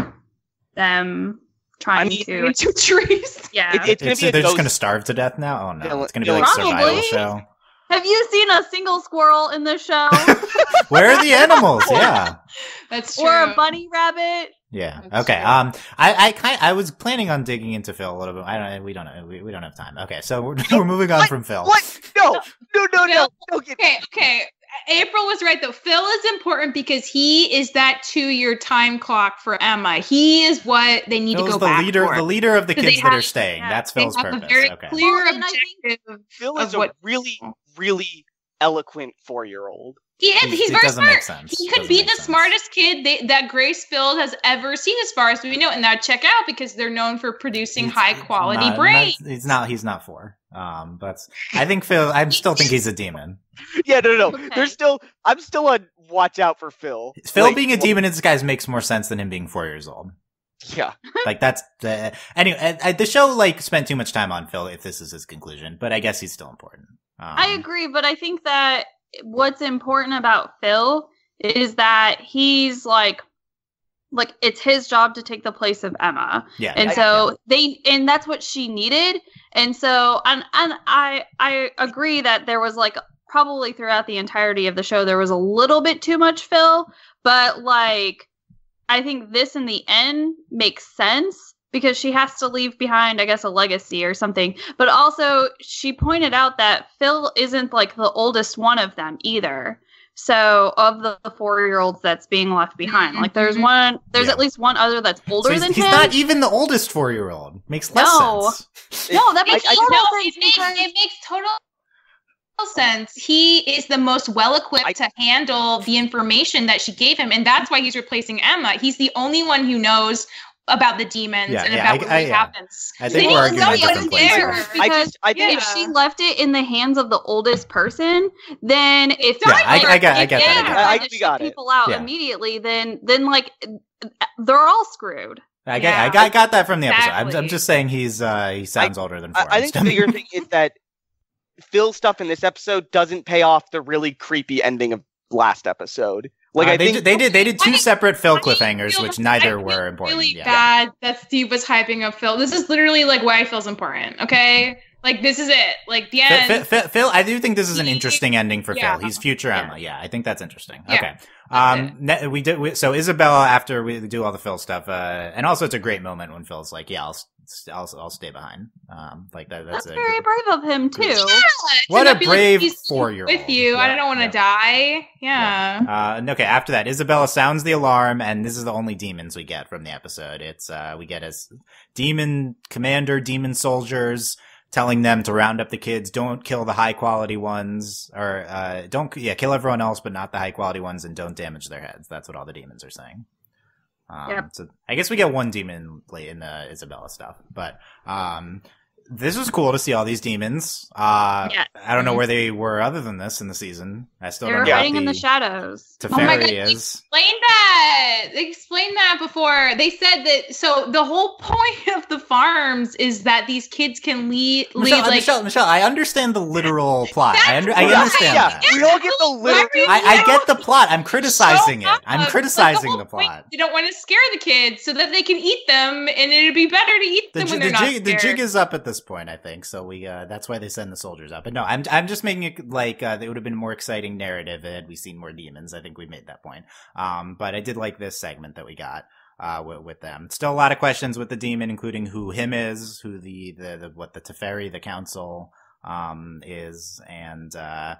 them trying I mean, to into trees. Yeah, it, it's it's be they're just going to starve to death now. Oh no, it's going to be like probably. survival show. Have you seen a single squirrel in this show? Where are the animals? Yeah, that's true. Or a bunny rabbit. Yeah. That's okay. True. Um, I, I kind I was planning on digging into Phil a little bit. I don't. We don't know. We, we don't have time. Okay. So we're, we're moving on what? from Phil. What? No. No. No. No. no. Okay. Okay. April was right though. Phil is important because he is that two-year time clock for Emma. He is what they need Phil's to go the back leader, for. The leader of the kids that have, are staying. Yeah, that's Phil's purpose. A very okay. Clear well, objective. Phil is what a really, really eloquent four-year-old. He is. He's very smart. He could be the smartest kid they, that Grace Field has ever seen, as far as we know, and that check out because they're known for producing high-quality brains. He's not. He's not four. Um, but I think Phil. I still think he's a demon. Yeah, no, no, no. Okay. There's still. I'm still on watch out for Phil. Phil like, being a demon in disguise makes more sense than him being four years old. Yeah, like that's the anyway. I, I, the show like spent too much time on Phil. If this is his conclusion, but I guess he's still important. Um, I agree, but I think that. What's important about Phil is that he's like, like it's his job to take the place of Emma. Yeah. And I, so yeah. they, and that's what she needed. And so, and, and I, I agree that there was like probably throughout the entirety of the show, there was a little bit too much Phil, but like, I think this in the end makes sense because she has to leave behind, I guess, a legacy or something. But also, she pointed out that Phil isn't, like, the oldest one of them either. So of the four-year-olds that's being left behind, like there's one, there's yeah. at least one other that's older so he's, than he's him. He's not even the oldest four-year-old. Makes less no. sense. No, that makes I, total I, sense. It makes, it makes total sense. He is the most well-equipped I, to handle the information that she gave him, and that's why he's replacing Emma. He's the only one who knows about the demons yeah, and yeah, about I, what I, yeah. happens. I think we're arguing at different places. Because I just, I, yeah. if she left it in the hands of the oldest person, then if yeah, I, I, I got, I got yeah, that. I, I, we got it. People out yeah. immediately, then then like they're all screwed. I got, yeah. I got, I got that from the exactly. episode. I'm, I'm just saying he's uh, he sounds I, older than four. I, I think the bigger thing is that Phil's stuff in this episode doesn't pay off the really creepy ending of last episode. Like uh, I they think did, they did. They did two I separate Phil cliffhangers, which neither were important. Really yeah. bad that Steve was hyping up Phil. This is literally like why Phil's important. Okay, like this is it. Like the end. Phil, Phil, Phil I do think this is an interesting ending for yeah. Phil. He's future yeah. Emma. Yeah, I think that's interesting. Yeah. Okay. Um, ne- we did. We, so Isabella, after we do all the Phil stuff, uh, and also it's a great moment when Phil's like, "Yeah, I'll, I'll, I'll stay behind." Um, like that. That's, that's a very good, brave of him too. Yeah. What a brave like, four-year-old. With you, yeah, I don't want to yeah. die. Yeah. yeah. Uh, okay. After that, Isabella sounds the alarm, and this is the only demons we get from the episode. It's uh, we get as demon commander, demon soldiers. Telling them to round up the kids, don't kill the high quality ones, or uh, don't yeah kill everyone else, but not the high quality ones, and don't damage their heads. That's what all the demons are saying. Um, yep. So I guess we get one demon late in the Isabella stuff, but um, this was cool to see all these demons. Uh, yeah. I don't know where they were other than this in the season. I still They're don't know. They're hiding the, in the shadows. Teferi oh my God, is. Explain that. Explain that before. They said that, so the whole point of the farms is that these kids can lead. lead Michelle, like, Michelle, Michelle, I understand the literal plot. I, under, I understand yeah. that. We all get the literal I, I get the plot. I'm criticizing it. I'm criticizing like the, the plot. You don't want to scare the kids so that they can eat them, and it'd be better to eat the them j- when they're the not jig, The jig is up at this point, I think. So we uh, that's why they send the soldiers up. But no, I'm I'm just making it like uh, it would have been a more exciting narrative had we seen more demons. I think we made that point. Um, but I did like this segment that we got uh, w- with them. Still a lot of questions with the demon, including who him is, who the the, the what the Teferi, the council um, is, and uh,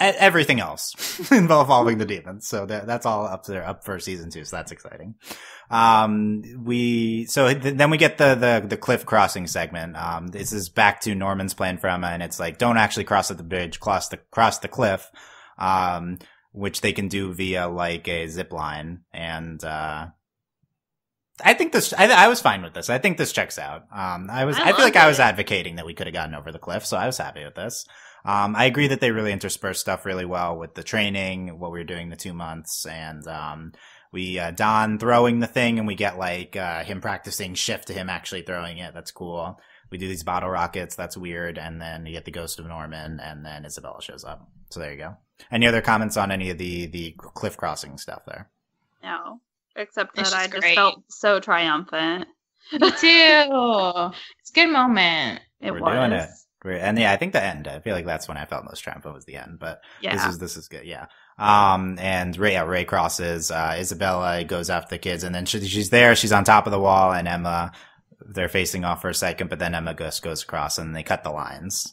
everything else involving the demons. So that, that's all up there up for season two. So that's exciting. Um, we so th- then we get the, the the cliff crossing segment. Um, this is back to Norman's plan for Emma, and it's like don't actually cross at the bridge, cross the cross the cliff. Um, which they can do via like a zip line, and uh, I think this. I, I was fine with this. I think this checks out. Um, I was. I, I feel like it. I was advocating that we could have gotten over the cliff, so I was happy with this. Um, I agree that they really intersperse stuff really well with the training, what we were doing the two months, and um, we uh, Don throwing the thing, and we get like uh, him practicing shift to him actually throwing it. That's cool. We do these bottle rockets. That's weird. And then you get the ghost of Norman, and then Isabella shows up. So there you go. Any other comments on any of the, the cliff crossing stuff there? No, except that I just great. felt so triumphant. Me too. It's a good moment. It We're was. Doing it. We're, and yeah, I think the end. I feel like that's when I felt most triumphant was the end. But yeah. this is this is good. Yeah. Um. And Ray, yeah, Ray crosses. Uh, Isabella goes after the kids, and then she, she's there. She's on top of the wall, and Emma. They're facing off for a second, but then Emma goes goes across, and they cut the lines.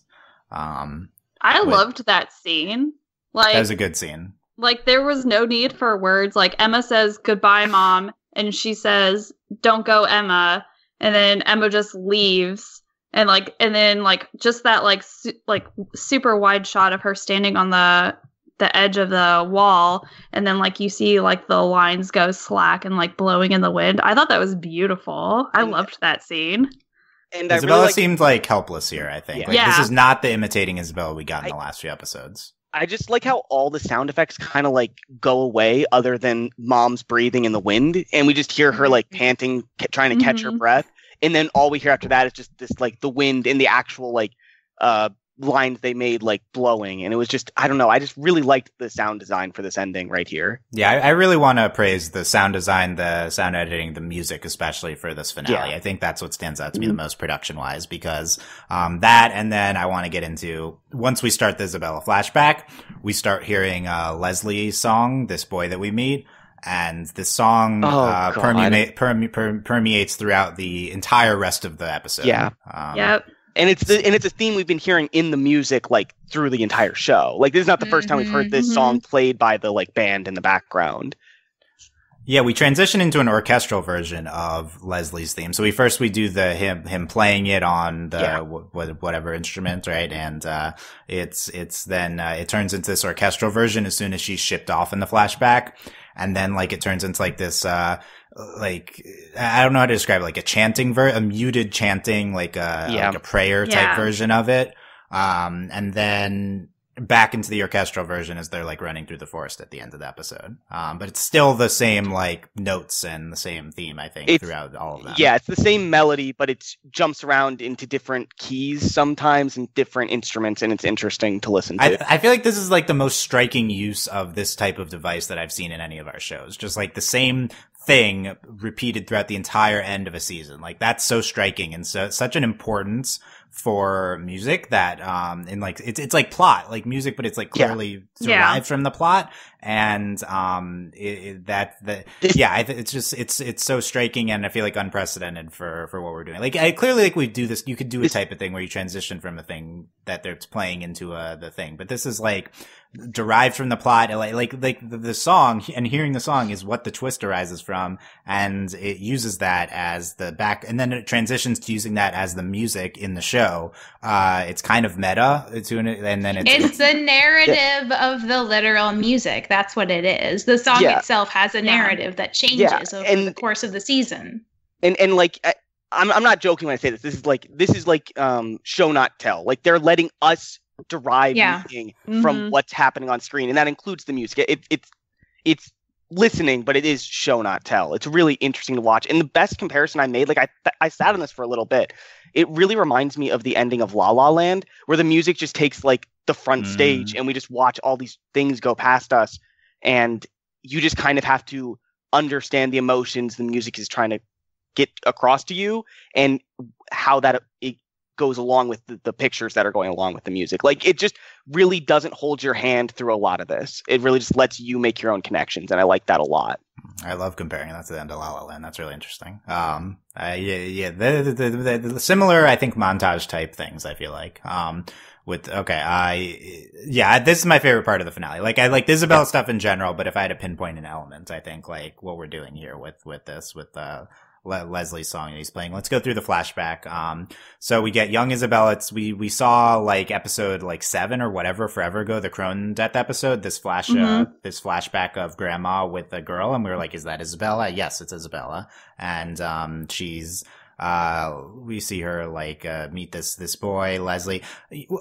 Um. I with, loved that scene. Like that was a good scene. Like there was no need for words. Like Emma says goodbye, Mom, and she says don't go, Emma, and then Emma just leaves, and like and then like just that like su- like super wide shot of her standing on the the edge of the wall, and then like you see like the lines go slack and like blowing in the wind. I thought that was beautiful. I loved that scene. And Isabella really like, seemed like helpless here, I think. Yeah. Like, yeah. This is not the imitating Isabella we got in the I, last few episodes. I just like how all the sound effects kind of like go away other than Mom's breathing in the wind. And we just hear her like panting, c- trying to mm-hmm. catch her breath. And then all we hear after that is just this like the wind and the actual like uh, lines they made like blowing. And it was just, I don't know. I just really liked the sound design for this ending right here. Yeah, I, I really want to praise the sound design, the sound editing, the music, especially for this finale. Yeah. I think that's what stands out to me mm-hmm. the most production wise, because um, that, and then I want to get into, once we start the Isabella flashback, we start hearing uh, Leslie's song, This Boy That We Meet. And this song oh, uh, permeate, perme- per- permeates throughout the entire rest of the episode. Yeah. Um, yep. And it's the, and it's a theme we've been hearing in the music like through the entire show. Like this is not the mm-hmm, first time we've heard this mm-hmm. song played by the like band in the background. Yeah, we transition into an orchestral version of Leslie's theme. So we first we do the him him playing it on the yeah. w- w- whatever instrument, right? And uh it's it's then uh, it turns into this orchestral version as soon as she's shipped off in the flashback, and then like it turns into like this uh like I don't know how to describe it, like a chanting ver a muted chanting like a yeah. like a prayer type yeah. version of it. Um and then back into the orchestral version as they're like running through the forest at the end of the episode. Um, but it's still the same like notes and the same theme, I think, it's, throughout all of that. Yeah, it's the same melody, but it jumps around into different keys sometimes and different instruments, and it's interesting to listen to. I, I feel like this is like the most striking use of this type of device that I've seen in any of our shows. Just like the same thing repeated throughout the entire end of a season. Like that's so striking and so such an importance for music that um and like it's it's like plot like music, but it's like clearly yeah. derived yeah. from the plot. And um it, it, that the yeah I th- it's just it's it's so striking, and I feel like unprecedented for for what we're doing. Like I clearly like we do this you could do a type of thing where you transition from a thing that they're playing into a the thing, but this is like derived from the plot, like like like the, the song, and hearing the song is what the twist arises from, and it uses that as the back, and then it transitions to using that as the music in the show. Uh, it's kind of meta to an, and then it's it's a narrative yeah. of the literal music. That's what it is. The song yeah. itself has a narrative yeah. that changes yeah. over and, the course of the season. And and like. I- I'm I'm not joking when I say this. This is like this is like um show not tell. Like they're letting us derive yeah. meaning mm-hmm. from what's happening on screen, and that includes the music. It's it, it's it's listening, but it is show not tell. It's really interesting to watch. And the best comparison I made, like I I sat on this for a little bit. It really reminds me of the ending of La La Land, where the music just takes like the front mm. stage, and we just watch all these things go past us, and you just kind of have to understand the emotions the music is trying to get across to you, and how that it goes along with the, the pictures that are going along with the music. Like it just really doesn't hold your hand through a lot of this. It really just lets you make your own connections, and I like that a lot. I love comparing that to the end of La La Land. That's really interesting. Um, uh, yeah, yeah, the, the, the, the similar, I think, montage type things. I feel like, um, with okay, I yeah, this is my favorite part of the finale. Like I like Isabella yeah. stuff in general, but if I had to pinpoint an element, I think like what we're doing here with with this with uh. Le- Leslie's song that he's playing. Let's go through the flashback. Um, so we get young Isabella. It's, we, we saw like episode like seven or whatever forever ago, the Crone death episode, this flash, mm-hmm. uh, this flashback of grandma with a girl. And we were like, is that Isabella? Yes, it's Isabella. And, um, she's, uh, we see her like, uh, meet this, this boy, Leslie.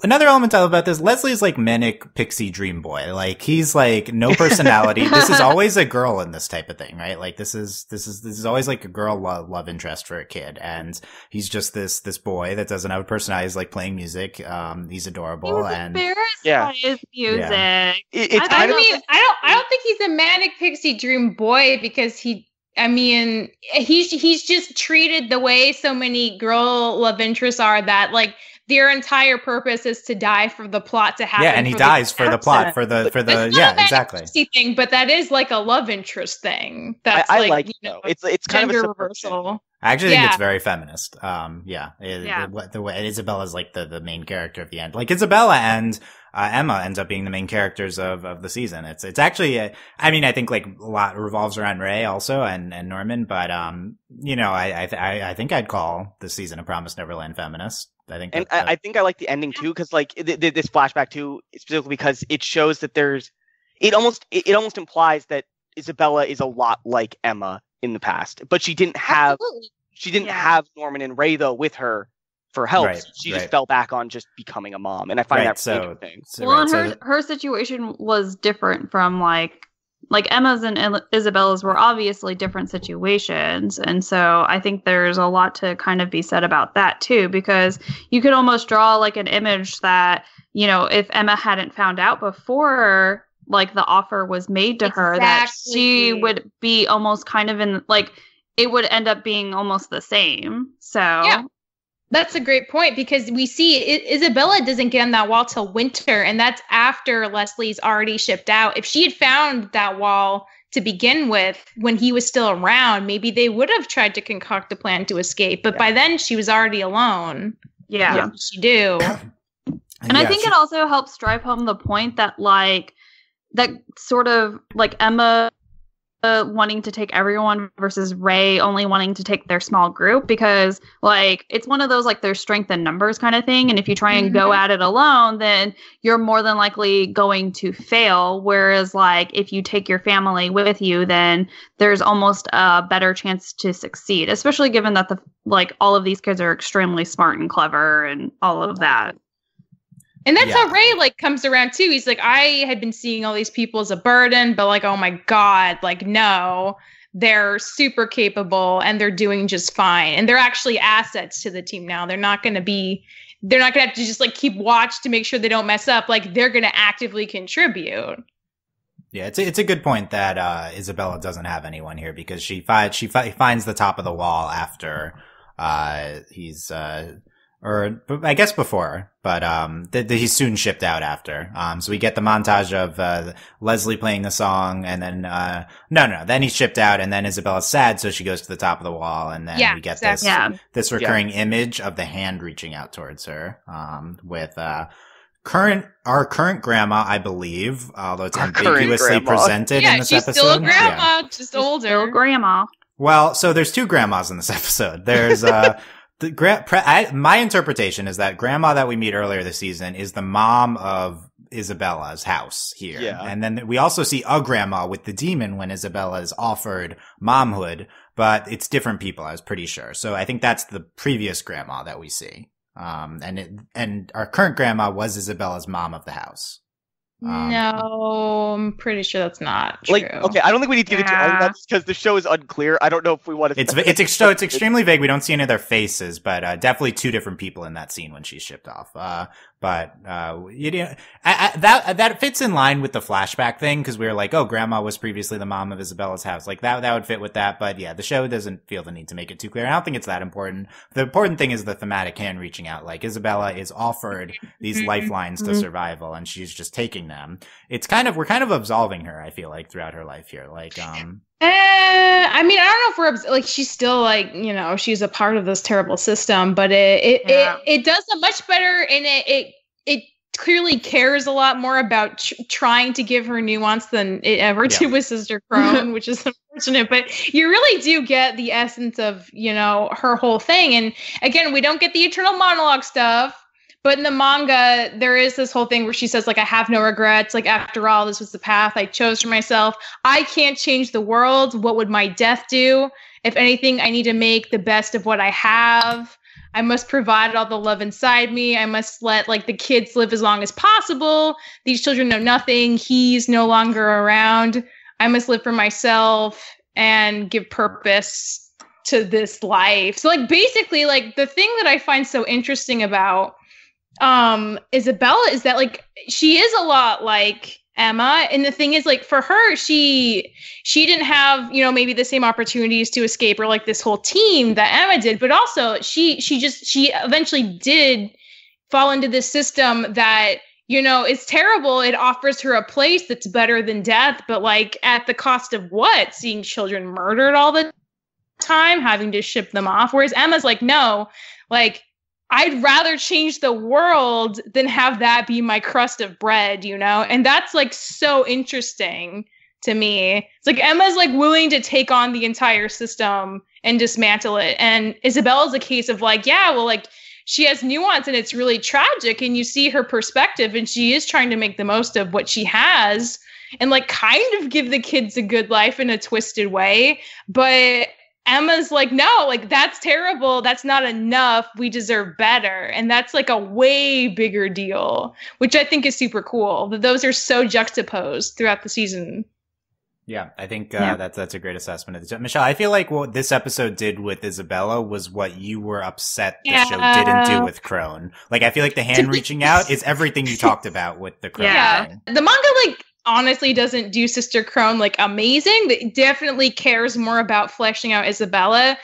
Another element I love about this, Leslie's like manic pixie dream boy. Like he's like no personality. This is always a girl in this type of thing, right? Like this is, this is, this is always like a girl love, love interest for a kid. And he's just this, this boy that doesn't have a personality. He's like playing music. Um, he's adorable. He was and embarrassed yeah. by his music. Yeah. It, it, I, I, don't mean, think- I don't, I don't think he's a manic pixie dream boy because he, I mean, he's he's just treated the way so many girl love interests are, that like their entire purpose is to die for the plot to happen. Yeah, and he dies for the plot for the for the yeah exactly thing, but that is like a love interest thing. That's I, I like, like you know, it's it's kind of a reversal. I actually yeah. think it's very feminist. Um, yeah, it, yeah. The, the way Isabella's like the the main character at the end, like Isabella and. Uh, Emma ends up being the main characters of, of the season. It's, it's actually, a, I mean, I think like a lot revolves around Ray also and, and Norman, but, um, you know, I, I, th- I think I'd call the season A Promised Neverland feminist. I think, and I, I think I like the ending too, cause like th- th- this flashback too, specifically because it shows that there's, it almost, it, it almost implies that Isabella is a lot like Emma in the past, but she didn't have, Absolutely. she didn't yeah. have Norman and Ray though with her. For help, right, she right. just fell back on just becoming a mom, and I find right, that so, interesting. So, well, right, and her so th- her situation was different from like like Emma's and Il- Isabella's were obviously different situations, and so I think there's a lot to kind of be said about that too, because you could almost draw like an image that, you know, if Emma hadn't found out before like the offer was made to exactly. her, that she would be almost kind of in like it would end up being almost the same. So. Yeah. That's a great point, because we see I- Isabella doesn't get on that wall till winter, and that's after Leslie's already shipped out. If she had found that wall to begin with when he was still around, maybe they would have tried to concoct a plan to escape. But yeah. by then, she was already alone. Yeah, yeah. You do. And yeah, I think she- it also helps drive home the point that, like, that sort of, like, Emma uh, wanting to take everyone versus Ray only wanting to take their small group, because, like, it's one of those, like, there's strength in numbers kind of thing. And if you try and mm-hmm. go at it alone, then you're more than likely going to fail. Whereas, like, if you take your family with you, then there's almost a better chance to succeed, especially given that, the like, all of these kids are extremely smart and clever and all of that. And that's yeah. how Ray, like, comes around, too. He's like, I had been seeing all these people as a burden, but, like, oh, my God, like, no, they're super capable and they're doing just fine. And they're actually assets to the team now. They're not going to be, they're not going to have to just, like, keep watch to make sure they don't mess up. Like, they're going to actively contribute. Yeah, it's a, it's a good point that uh, Isabella doesn't have anyone here, because she, fi- she fi- finds the top of the wall after uh, he's... Uh, Or I guess before, but um, th- th- he's soon shipped out after. Um, so we get the montage of uh, Leslie playing the song, and then uh, no, no, no, then he's shipped out, and then Isabella's sad, so she goes to the top of the wall, and then yeah, we get exactly. this yeah. this recurring yeah. image of the hand reaching out towards her. Um, with uh, current our current grandma, I believe, although it's our ambiguously presented yeah, in this she's episode. Still a grandma, yeah. just older still grandma. Well, so there's two grandmas in this episode. There's uh. The gra- pre- I, my interpretation is that grandma that we meet earlier this season is the mom of Isabella's house here. Yeah. And then we also see a grandma with the demon when Isabella is offered momhood, but it's different people, I was pretty sure. So I think that's the previous grandma that we see. Um, and it, and our current grandma was Isabella's mom of the house. Um, no, I'm pretty sure that's not true. Like, okay, I don't think we need to get yeah. into all that because the show is unclear. I don't know if we want to. It's it's ex- so it's extremely vague. We don't see any of their faces, but uh, definitely two different people in that scene when she's shipped off. Uh, but uh, you know, I, I, that that fits in line with the flashback thing, because we were like, oh, grandma was previously the mom of Isabella's house. Like that that would fit with that. But yeah, the show doesn't feel the need to make it too clear. I don't think it's that important. The important thing is the thematic hand reaching out. Like, Isabella is offered these lifelines to survival, and she's just taking them. Them. It's kind of, we're kind of absolving her, I feel like, throughout her life here. Like, um, uh, I mean, I don't know if we're abs- like, she's still, like, you know, she's a part of this terrible system, but it it yeah. it, it does a much better, and it it it clearly cares a lot more about ch- trying to give her nuance than it ever yeah. did with Sister Crone, which is unfortunate. But you really do get the essence of, you know, her whole thing. And again, we don't get the eternal monologue stuff. But in the manga, there is this whole thing where she says, like, I have no regrets. Like, after all, this was the path I chose for myself. I can't change the world. What would my death do? If anything, I need to make the best of what I have. I must provide all the love inside me. I must let, like, the kids live as long as possible. These children know nothing. He's no longer around. I must live for myself and give purpose to this life. So, like, basically, like, the thing that I find so interesting about um Isabella is that, like, she is a lot like Emma, and the thing is, like, for her, she she didn't have, you know, maybe the same opportunities to escape, or like this whole team that Emma did, but also she she just she eventually did fall into this system that, you know, it's terrible. It offers her a place that's better than death, but, like, at the cost of what? Seeing children murdered all the time, having to ship them off. Whereas Emma's like, no, like, I'd rather change the world than have that be my crust of bread, you know? And that's, like, so interesting to me. It's like Emma's, like, willing to take on the entire system and dismantle it. And Isabella's a case of, like, yeah, well, like, she has nuance and it's really tragic, and you see her perspective, and she is trying to make the most of what she has and, like, kind of give the kids a good life in a twisted way. But Emma's like, no, like, that's terrible. That's not enough. We deserve better. And that's, like, a way bigger deal, which I think is super cool. That those are so juxtaposed throughout the season. Yeah, I think uh, yeah. that's that's a great assessment of the show. Michelle, I feel like what this episode did with Isabella was what you were upset the yeah. show didn't do with Crone. Like, I feel like the hand reaching out is everything you talked about with the Crone. Yeah, thing. The manga, like, honestly doesn't do Sister Crone, like, amazing. It definitely cares more about fleshing out Isabella.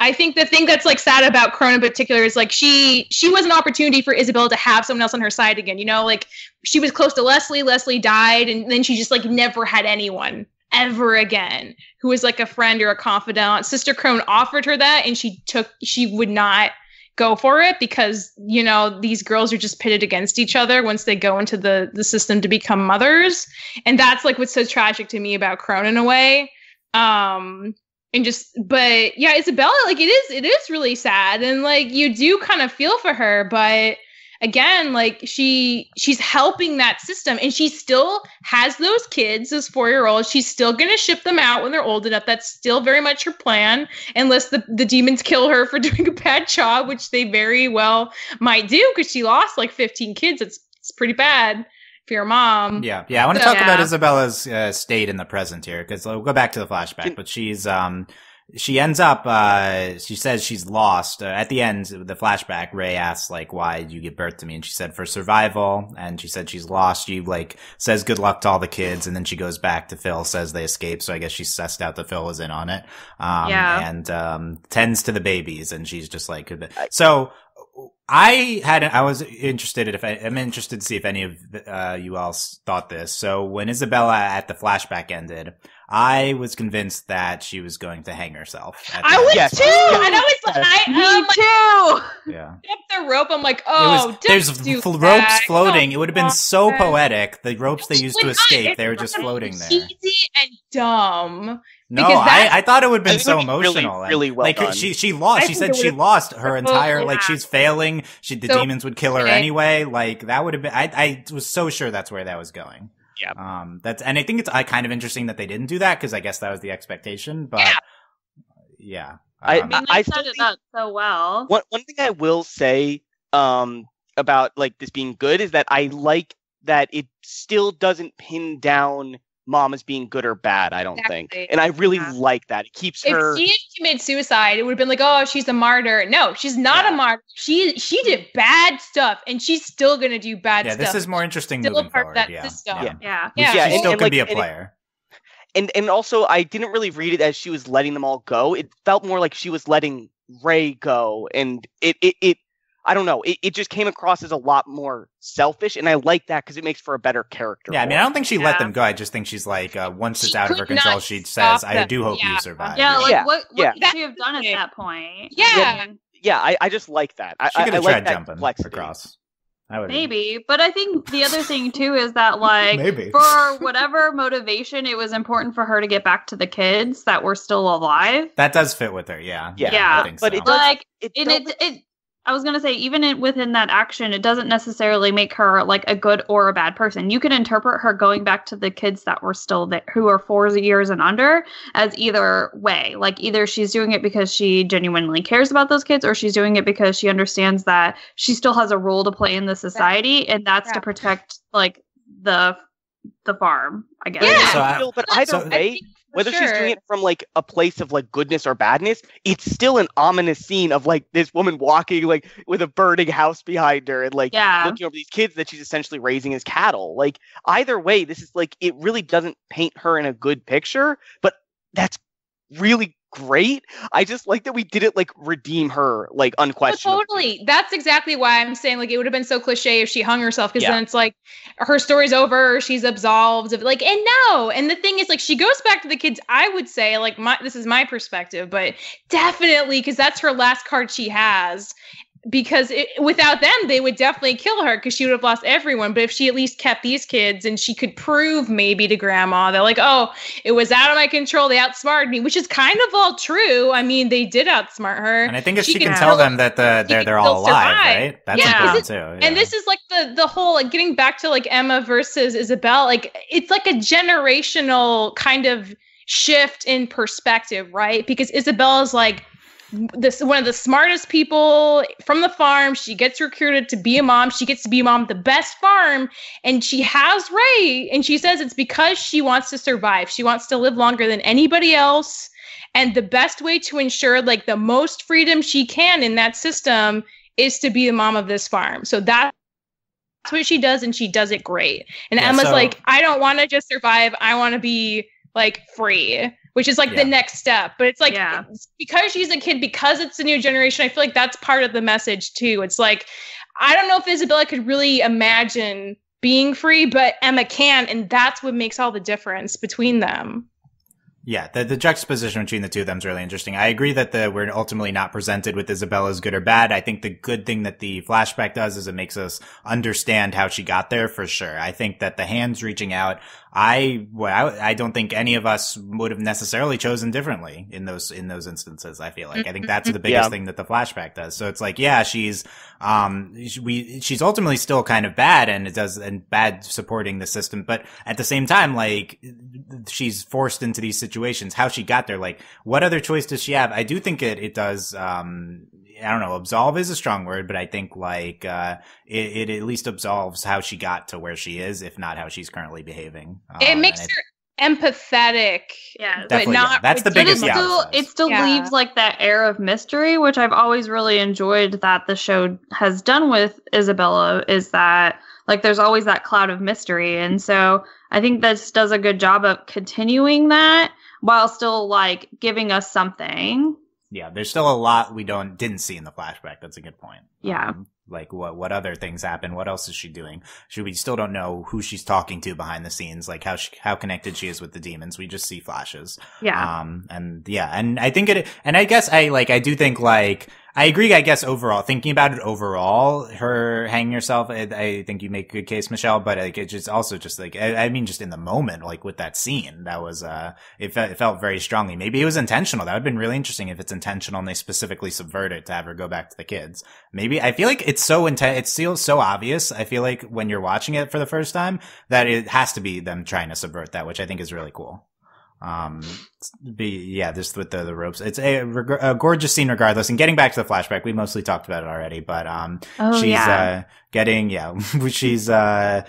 I think the thing that's, like, sad about Crone in particular is, like, she she was an opportunity for Isabella to have someone else on her side again, you know? Like, she was close to Leslie, Leslie died, and then she just, like, never had anyone ever again who was, like, a friend or a confidant. Sister Crone offered her that, and she took, she would not go for it, because, you know, these girls are just pitted against each other once they go into the, the system to become mothers. And that's like what's so tragic to me about Crone in a way. Um, and just, but yeah, Isabella, like it is, it is really sad. And like, you do kind of feel for her, but again, like she, she's helping that system, and she still has those kids, those four-year-olds. She's still going to ship them out when they're old enough. That's still very much her plan, unless the, the demons kill her for doing a bad job, which they very well might do, because she lost like fifteen kids. It's, it's pretty bad for your mom. Yeah. Yeah. I want to so, talk yeah. about Isabella's uh, state in the present here, because we'll go back to the flashback, but she's, um, she ends up, uh, she says she's lost. Uh, at the end, the flashback, Ray asks, like, why did you give birth to me? And she said, for survival. And she said she's lost. She, like, says good luck to all the kids. And then she goes back to Phil, says they escaped. So I guess she sussed out that Phil was in on it. Um, yeah. And, um, tends to the babies. And she's just like, so I had, I was interested if I, I'm interested to see if any of, uh, you all thought this. So when Isabella at the flashback ended, I was convinced that she was going to hang herself. I was yes. too. And I was like, yes. I um, me too. Yeah. Up the rope. I'm like, oh, was, there's do fl- that. ropes floating. Oh, it would have been so poetic. The ropes they used to escape, they were just floating there. Cheesy and dumb. No, I, I thought it would have been so emotional. Really, really well like done. she, she lost. I she said she lost her entire. Yeah. Like she's failing. She the so, demons would kill her okay. anyway. Like that would have been. I, I was so sure that's where that was going. Yeah. Um, that's, and I think it's uh, kind of interesting that they didn't do that, because I guess that was the expectation, but yeah. yeah. I, um, I mean, they I set it up so well. One, one thing I will say, um, about like this being good is that I like that it still doesn't pin down mom as being good or bad, I don't exactly. think. And I really yeah. like that. It keeps if her... If she had committed suicide, it would have been like, oh, she's a martyr. No, she's not yeah. a martyr. She she did bad stuff, and she's still going to do bad yeah, stuff. Yeah, this is more interesting still moving forward. That yeah. system. Yeah. Yeah. yeah. yeah. She and, still and, could like, be a player. And, and also, I didn't really read it as she was letting them all go. It felt more like she was letting Ray go. And it, it, it I don't know. It, it just came across as a lot more selfish, and I like that because it makes for a better character. Yeah, role. I mean, I don't think she yeah. let them go. I just think she's like, uh, once it's she out of her control, she says, them. I do hope yeah. you survive. Yeah, like, yeah. what, what yeah. could she have done at that point? Yeah. Yeah, yeah I, I just like that. I, she could have tried like jumping across. I Maybe, but I think the other thing, too, is that, like, Maybe. for whatever motivation, it was important for her to get back to the kids that were still alive. That does fit with her, yeah. Yeah, yeah. I think but so. It does, like, it, and it, it I was going to say, even in, within that action, it doesn't necessarily make her like a good or a bad person. You can interpret her going back to the kids that were still there, who are four years and under, as either way. Like either she's doing it because she genuinely cares about those kids, or she's doing it because she understands that she still has a role to play in the society, and that's yeah. to protect like the the farm, I guess. Yeah, so I, but either so, way. Whether sure. she's doing it from, like, a place of, like, goodness or badness, it's still an ominous scene of, like, this woman walking, like, with a burning house behind her and, like, yeah. looking over these kids that she's essentially raising as cattle. Like, either way, this is, like, it really doesn't paint her in a good picture, but that's really great. I just like that we didn't, like, redeem her, like, unquestionably. Oh, totally. That's exactly why I'm saying, like, it would have been so cliche if she hung herself, because yeah. then it's like her story's over, she's absolved of, like, and no. And the thing is, like, she goes back to the kids. I would say, like, my this is my perspective, but definitely because that's her last card she has, because it, without them they would definitely kill her, because she would have lost everyone. But if she at least kept these kids, and she could prove maybe to grandma that, like, oh, it was out of my control, they outsmarted me, which is kind of all true. I mean, they did outsmart her, and I think if she, she can tell them that the, they're they're all alive, survive. right? That's yeah. important too. Yeah. And this is like the the whole, like, getting back to like Emma versus Isabel, like it's like a generational kind of shift in perspective, right? Because Isabella's like this one of the smartest people from the farm. She gets recruited to be a mom. She gets to be a mom at the best farm, and she has Ray, and she says it's because she wants to survive. She wants to live longer than anybody else, and the best way to ensure like the most freedom she can in that system is to be the mom of this farm. So that's what she does, and she does it great. And yeah, Emma's so- like, I don't want to just survive. I want to be like free. Which is like yeah. the next step. But it's like, yeah. it's because she's a kid, because it's a new generation, I feel like that's part of the message too. It's like, I don't know if Isabella could really imagine being free, but Emma can. And that's what makes all the difference between them. Yeah, the, the juxtaposition between the two of them is really interesting. I agree that the we're ultimately not presented with Isabella's good or bad. I think the good thing that the flashback does is it makes us understand how she got there for sure. I think that the hands reaching out, I well, I don't think any of us would have necessarily chosen differently in those in those instances. I feel like I think that's the biggest yeah. thing that the flashback does. So it's like, yeah, she's um we she's ultimately still kind of bad, and it does and bad supporting the system, but at the same time, like she's forced into these situations. Situations, how she got there, like what other choice does she have? I do think it it does um I don't know, absolve is a strong word, but I think like uh it, it at least absolves how she got to where she is, if not how she's currently behaving. Um, it makes her empathetic, yeah, but not yeah. that's the biggest it still, it still yeah. leaves like that air of mystery, which I've always really enjoyed that the show has done with Isabella, is that like there's always that cloud of mystery, and so I think this does a good job of continuing that while still like giving us something. Yeah, there's still a lot we don't didn't see in the flashback. That's a good point. Yeah. Um, like what what other things happen? What else is she doing? She we still don't know who she's talking to behind the scenes, like how she, how connected she is with the demons. We just see flashes. Yeah. Um and yeah, and I think it and I guess I like I do think like I agree, I guess, overall, thinking about it overall, her hanging herself, I, I think you make a good case, Michelle, but like, it's just also just like, I, I mean, just in the moment, like with that scene, that was, uh, it, fe- it felt very strongly. Maybe it was intentional. That would have been really interesting if it's intentional and they specifically subvert it to have her go back to the kids. Maybe, I feel like it's so intense, it feels so obvious. I feel like when you're watching it for the first time, that it has to be them trying to subvert that, which I think is really cool. Um, be, yeah, just with the, the ropes. It's a, reg- a gorgeous scene regardless. And getting back to the flashback, we mostly talked about it already, but, um, oh, she's, yeah. uh, getting, yeah, she's, uh,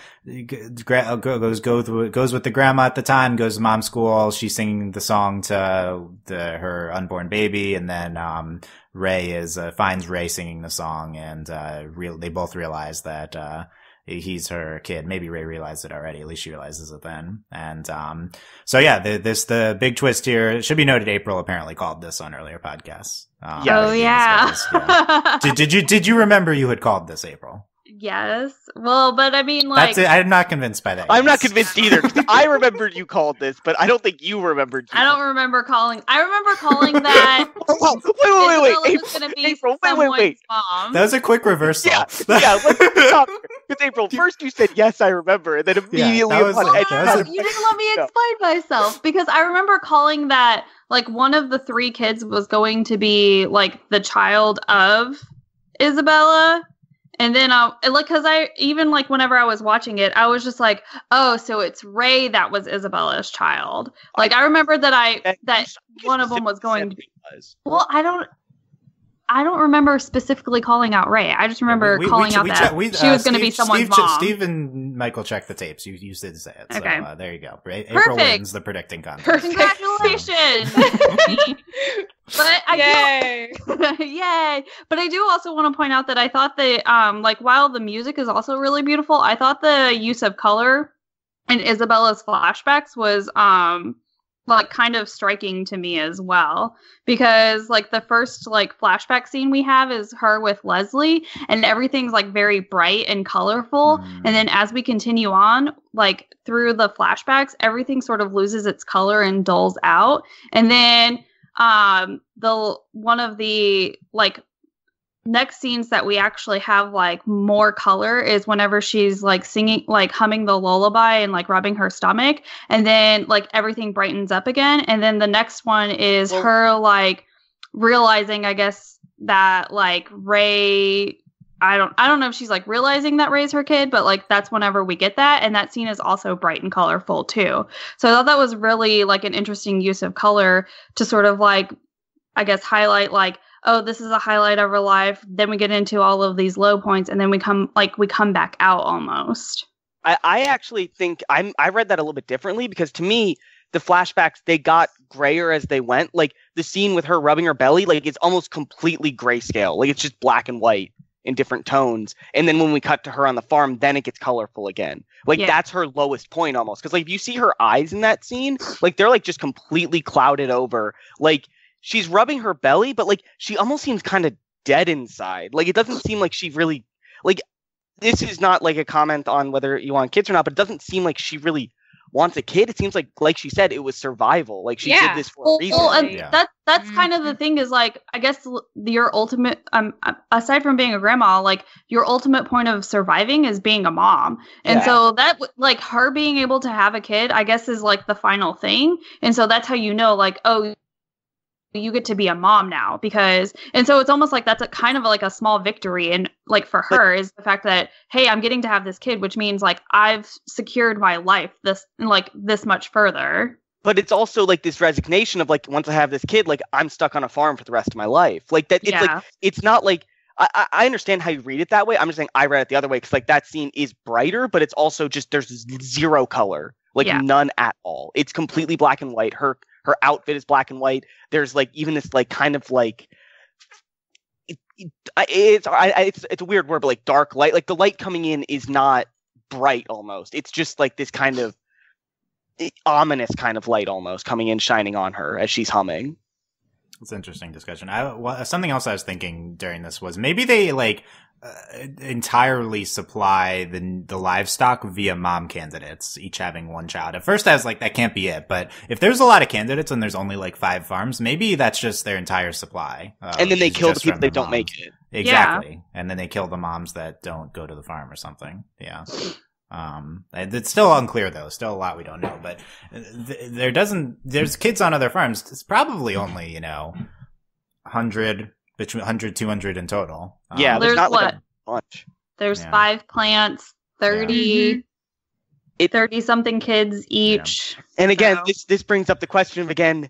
gra- goes, go through, goes with the grandma at the time, goes to mom's school. She's singing the song to the, her unborn baby. And then, um, Ray is, uh, finds Ray singing the song and, uh, real, they both realize that, uh, he's her kid. Maybe Ray realized it already. At least she realizes it then. And um, so yeah, the, this the big twist here. It should be noted, April apparently called this on earlier podcasts. Um, oh yeah. yeah. did, did you did you remember you had called this, April? Yes. Well, but I mean, like, That's I'm not convinced by that. I'm yes. not convinced either. I remembered you called this, but I don't think you remembered. You I don't remember calling. I remember calling that. oh, oh, wait, wait, wait, April, gonna be April, wait, wait, wait. Mom. That was a quick reversal. Yeah, yeah. Let's stop. With April, first you said yes, I remember, and then immediately yeah, was, upon well, it, no, it, you didn't let me explain no. myself because I remember calling that like one of the three kids was going to be like the child of Isabella. And then, I, like, because I, even, like, whenever I was watching it, I was just like, oh, so it's Ray that was Isabella's child. Like, I, I remember that I, that one of them was going to be, well, I don't, I don't remember specifically calling out Ray. I just remember we, we, calling we, out we, that we, uh, she was going to be someone's Steve, mom. Steve and Michael checked the tapes. You, you did say it. So, okay. Uh, there you go. Ray, April wins the predicting contest. Congratulations! But I yay. yay! But I do also want to point out that I thought the um like while the music is also really beautiful, I thought the use of color in Isabella's flashbacks was um like kind of striking to me as well, because like the first like flashback scene we have is her with Leslie and everything's like very bright and colorful, mm. and then as we continue on like through the flashbacks everything sort of loses its color and dulls out, and then Um, the one of the like next scenes that we actually have like more color is whenever she's like singing, like humming the lullaby and like rubbing her stomach, and then like everything brightens up again. And then the next one is well, her like realizing, I guess, that like Ray. I don't I don't know if she's like realizing that Ray's her kid, but like that's whenever we get that. And that scene is also bright and colorful too. So I thought that was really like an interesting use of color to sort of like, I guess, highlight like, oh, this is a highlight of her life. Then we get into all of these low points and then we come like we come back out almost. I, I actually think I'm I read that a little bit differently, because to me, the flashbacks, they got grayer as they went. Like the scene with her rubbing her belly, like it's almost completely grayscale. Like it's just black and white in different tones, and then when we cut to her on the farm, then it gets colorful again. Like yeah. that's her lowest point almost, because like if you see her eyes in that scene, like they're like just completely clouded over. Like she's rubbing her belly, but like she almost seems kind of dead inside. Like it doesn't seem like she really, like, this is not like a comment on whether you want kids or not, but it doesn't seem like she really wants a kid, it seems like, like she said, it was survival. Like she yeah. did this for well, a reason. Well, and yeah. that that's mm-hmm. kind of the thing is like, I guess your ultimate, um, aside from being a grandma, like your ultimate point of surviving is being a mom. And yeah. so that like her being able to have a kid, I guess, is like the final thing. And so that's how you know, like, oh, you get to be a mom now because, and so it's almost like that's a kind of like a small victory. And like for her but, is the fact that, hey, I'm getting to have this kid, which means like I've secured my life this, like this much further. But it's also like this resignation of like, once I have this kid, like I'm stuck on a farm for the rest of my life. Like that. It's yeah. like, it's not like, I, I understand how you read it that way. I'm just saying I read it the other way. Cause like that scene is brighter, but it's also just, there's zero color, like yeah. none at all. It's completely black and white. Her, Her outfit is black and white. There's like even this like kind of like it, it, it's I, it's it's a weird word, but like dark light. Like the light coming in is not bright almost. It's just like this kind of it, ominous kind of light almost coming in, shining on her as she's humming. It's an interesting discussion. I, well, something else I was thinking during this was maybe they like uh, entirely supply the the livestock via mom candidates, each having one child. At first I was like, that can't be it. But if there's a lot of candidates and there's only like five farms, maybe that's just their entire supply. Uh, and then they kill the people that don't make it. Exactly. Yeah. And then they kill the moms that don't go to the farm or something. Yeah. Um, it's still unclear though. Still a lot we don't know, but th there doesn't, there's kids on other farms. It's probably only, you know, one hundred, between one hundred, two hundred in total. Um, yeah. There's, there's not what? Like a bunch. There's yeah. five plants, thirty, yeah. it, thirty something kids each. Yeah. And again, so. this, this brings up the question of again,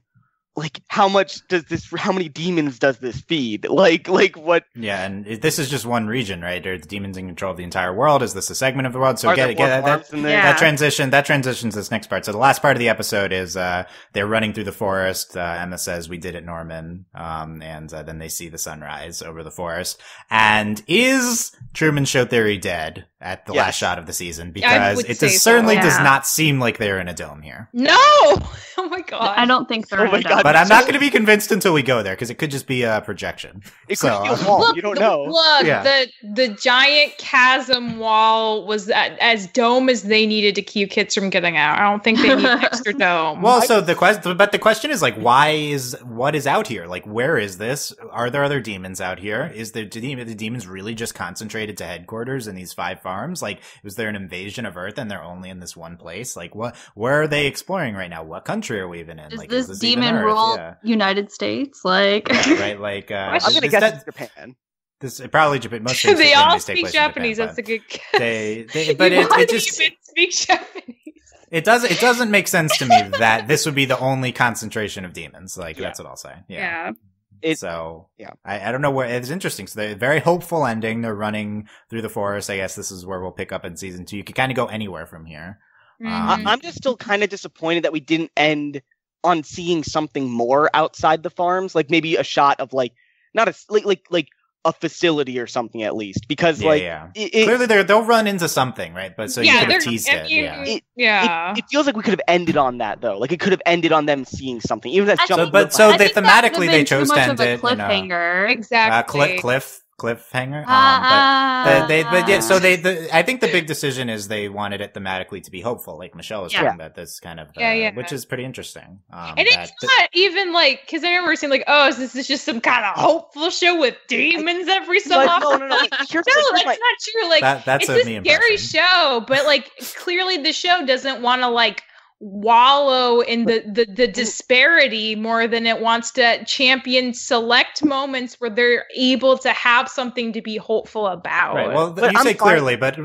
like how much does this, how many demons does this feed? Like, like what? Yeah, and this is just one region, right? Are the demons in control of the entire world? Is this a segment of the world? So get, get that, yeah. that transition, that transitions this next part. So the last part of the episode is, uh, they're running through the forest. Uh, Emma says, "We did it, Norman." Um, and uh, then they see the sunrise over the forest. And is Truman Show Theory dead at the yes. last shot of the season? Because it does, so. certainly yeah. does not seem like they're in a dome here. No! Oh my god. I don't think they're oh in a dome. God. But I'm not going to be convinced until we go there, because it could just be a projection. It so, could be a wall. Look, you don't the, know. Look, yeah. the, the giant chasm wall was as dome as they needed to keep kids from getting out. I don't think they need an extra dome. Well, so the question, but the question is, like, why is, what is out here? Like, where is this? Are there other demons out here? Is the, do the demons really just concentrated to headquarters in these five farms? Like, was there an invasion of Earth and they're only in this one place? Like, what, where are they exploring right now? What country are we even in? Is like, this, is this demon Earth? Rule yeah. United States, like yeah, right, like uh, I'm gonna guess that, it's Japan. This probably Japan. Most they all speak Japanese. Japan, that's a good guess. They, they but it, it just even speak Japanese. It doesn't. It doesn't make sense to me that this would be the only concentration of demons. Like yeah. that's what I'll say. Yeah. yeah. It, so yeah, I, I don't know where it's interesting. So they're very hopeful ending. They're running through the forest. I guess this is where we'll pick up in season two. You could kind of go anywhere from here. Mm-hmm. um, I, I'm just still kind of disappointed that we didn't end on seeing something more outside the farms, like maybe a shot of like not a like like, like a facility or something at least, because yeah, like yeah. It, it, clearly they're, they'll run into something, right? But so yeah, you could have teased it. You, yeah, it, yeah. It, it feels like we could have ended on that though. Like it could have ended on them seeing something, even if that's jumping. So, but so they thematically they chose to end it. Cliffhanger, in a, exactly. Uh, cl cliff. cliffhanger um, but, but they but yeah so they the, I think the big decision is they wanted it thematically to be hopeful, like Michelle was yeah. talking about this kind of uh, yeah, yeah. which is pretty interesting, um, and it's not even like because I remember seeing like, oh, this is just some kind of hopeful show with demons I, every so often. No, no, no, like, no, that's like, not true, like that, that's it's a, a scary show, but like clearly the show doesn't want to like wallow in the, the the disparity more than it wants to champion select moments where they're able to have something to be hopeful about. Right. Well, but you I'm say clearly, but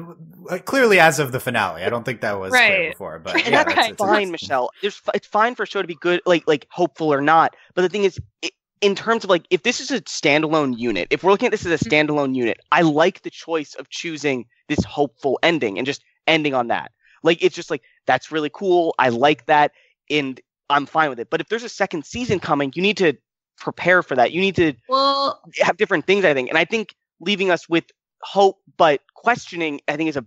clearly as of the finale, I don't think that was right. clear before. But and yeah, that's right. fine, Michelle. There's, it's fine for a show to be good, like like hopeful or not. But the thing is, it, in terms of like, if this is a standalone unit, if we're looking at this as a standalone mm-hmm. unit, I like the choice of choosing this hopeful ending and just ending on that. Like, it's just like, that's really cool. I like that. And I'm fine with it. But if there's a second season coming, you need to prepare for that. You need to well, have different things, I think. And I think leaving us with hope but questioning, I think, is a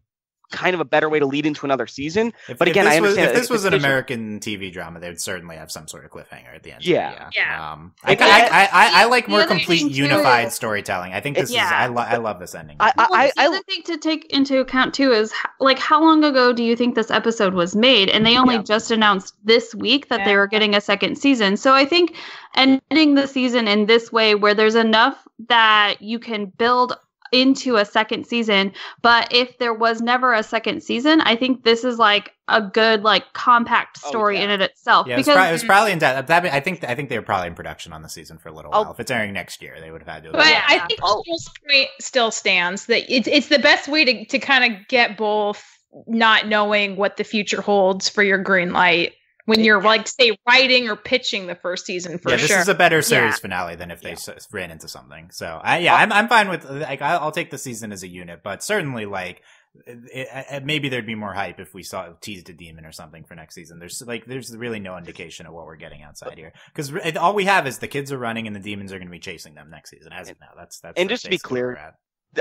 kind of a better way to lead into another season. If, but again, I understand. Was, if this was an American T V drama, they would certainly have some sort of cliffhanger at the end. Yeah, yeah. Um, I, I, I, I, I like more complete, unified storytelling. I think this yeah. is. I, lo I love this ending. I, I, well, the I, I think to take into account too is like how long ago do you think this episode was made? And they only yeah. just announced this week that yeah. they were getting a second season. So I think ending the season in this way, where there's enough that you can build into a second season, but if there was never a second season, I think this is like a good like compact story oh, yeah. in it itself. Yeah, because it was, pro it was probably in depth. That, I think I think they were probably in production on the season for a little oh. while. If it's airing next year, they would have had to. But yeah. I think oh. the point still stands that it's it's the best way to to kind of get both, not knowing what the future holds for your green light. When you're like, say, writing or pitching the first season for yeah, this sure. is a better series yeah. finale than if they yeah. ran into something. So, I, yeah, I'm I'm fine with like I'll take the season as a unit, but certainly like it, it, maybe there'd be more hype if we saw teased a demon or something for next season. There's like there's really no indication of what we're getting outside here because all we have is the kids are running and the demons are going to be chasing them next season. As of now, that's that's and just to be clear,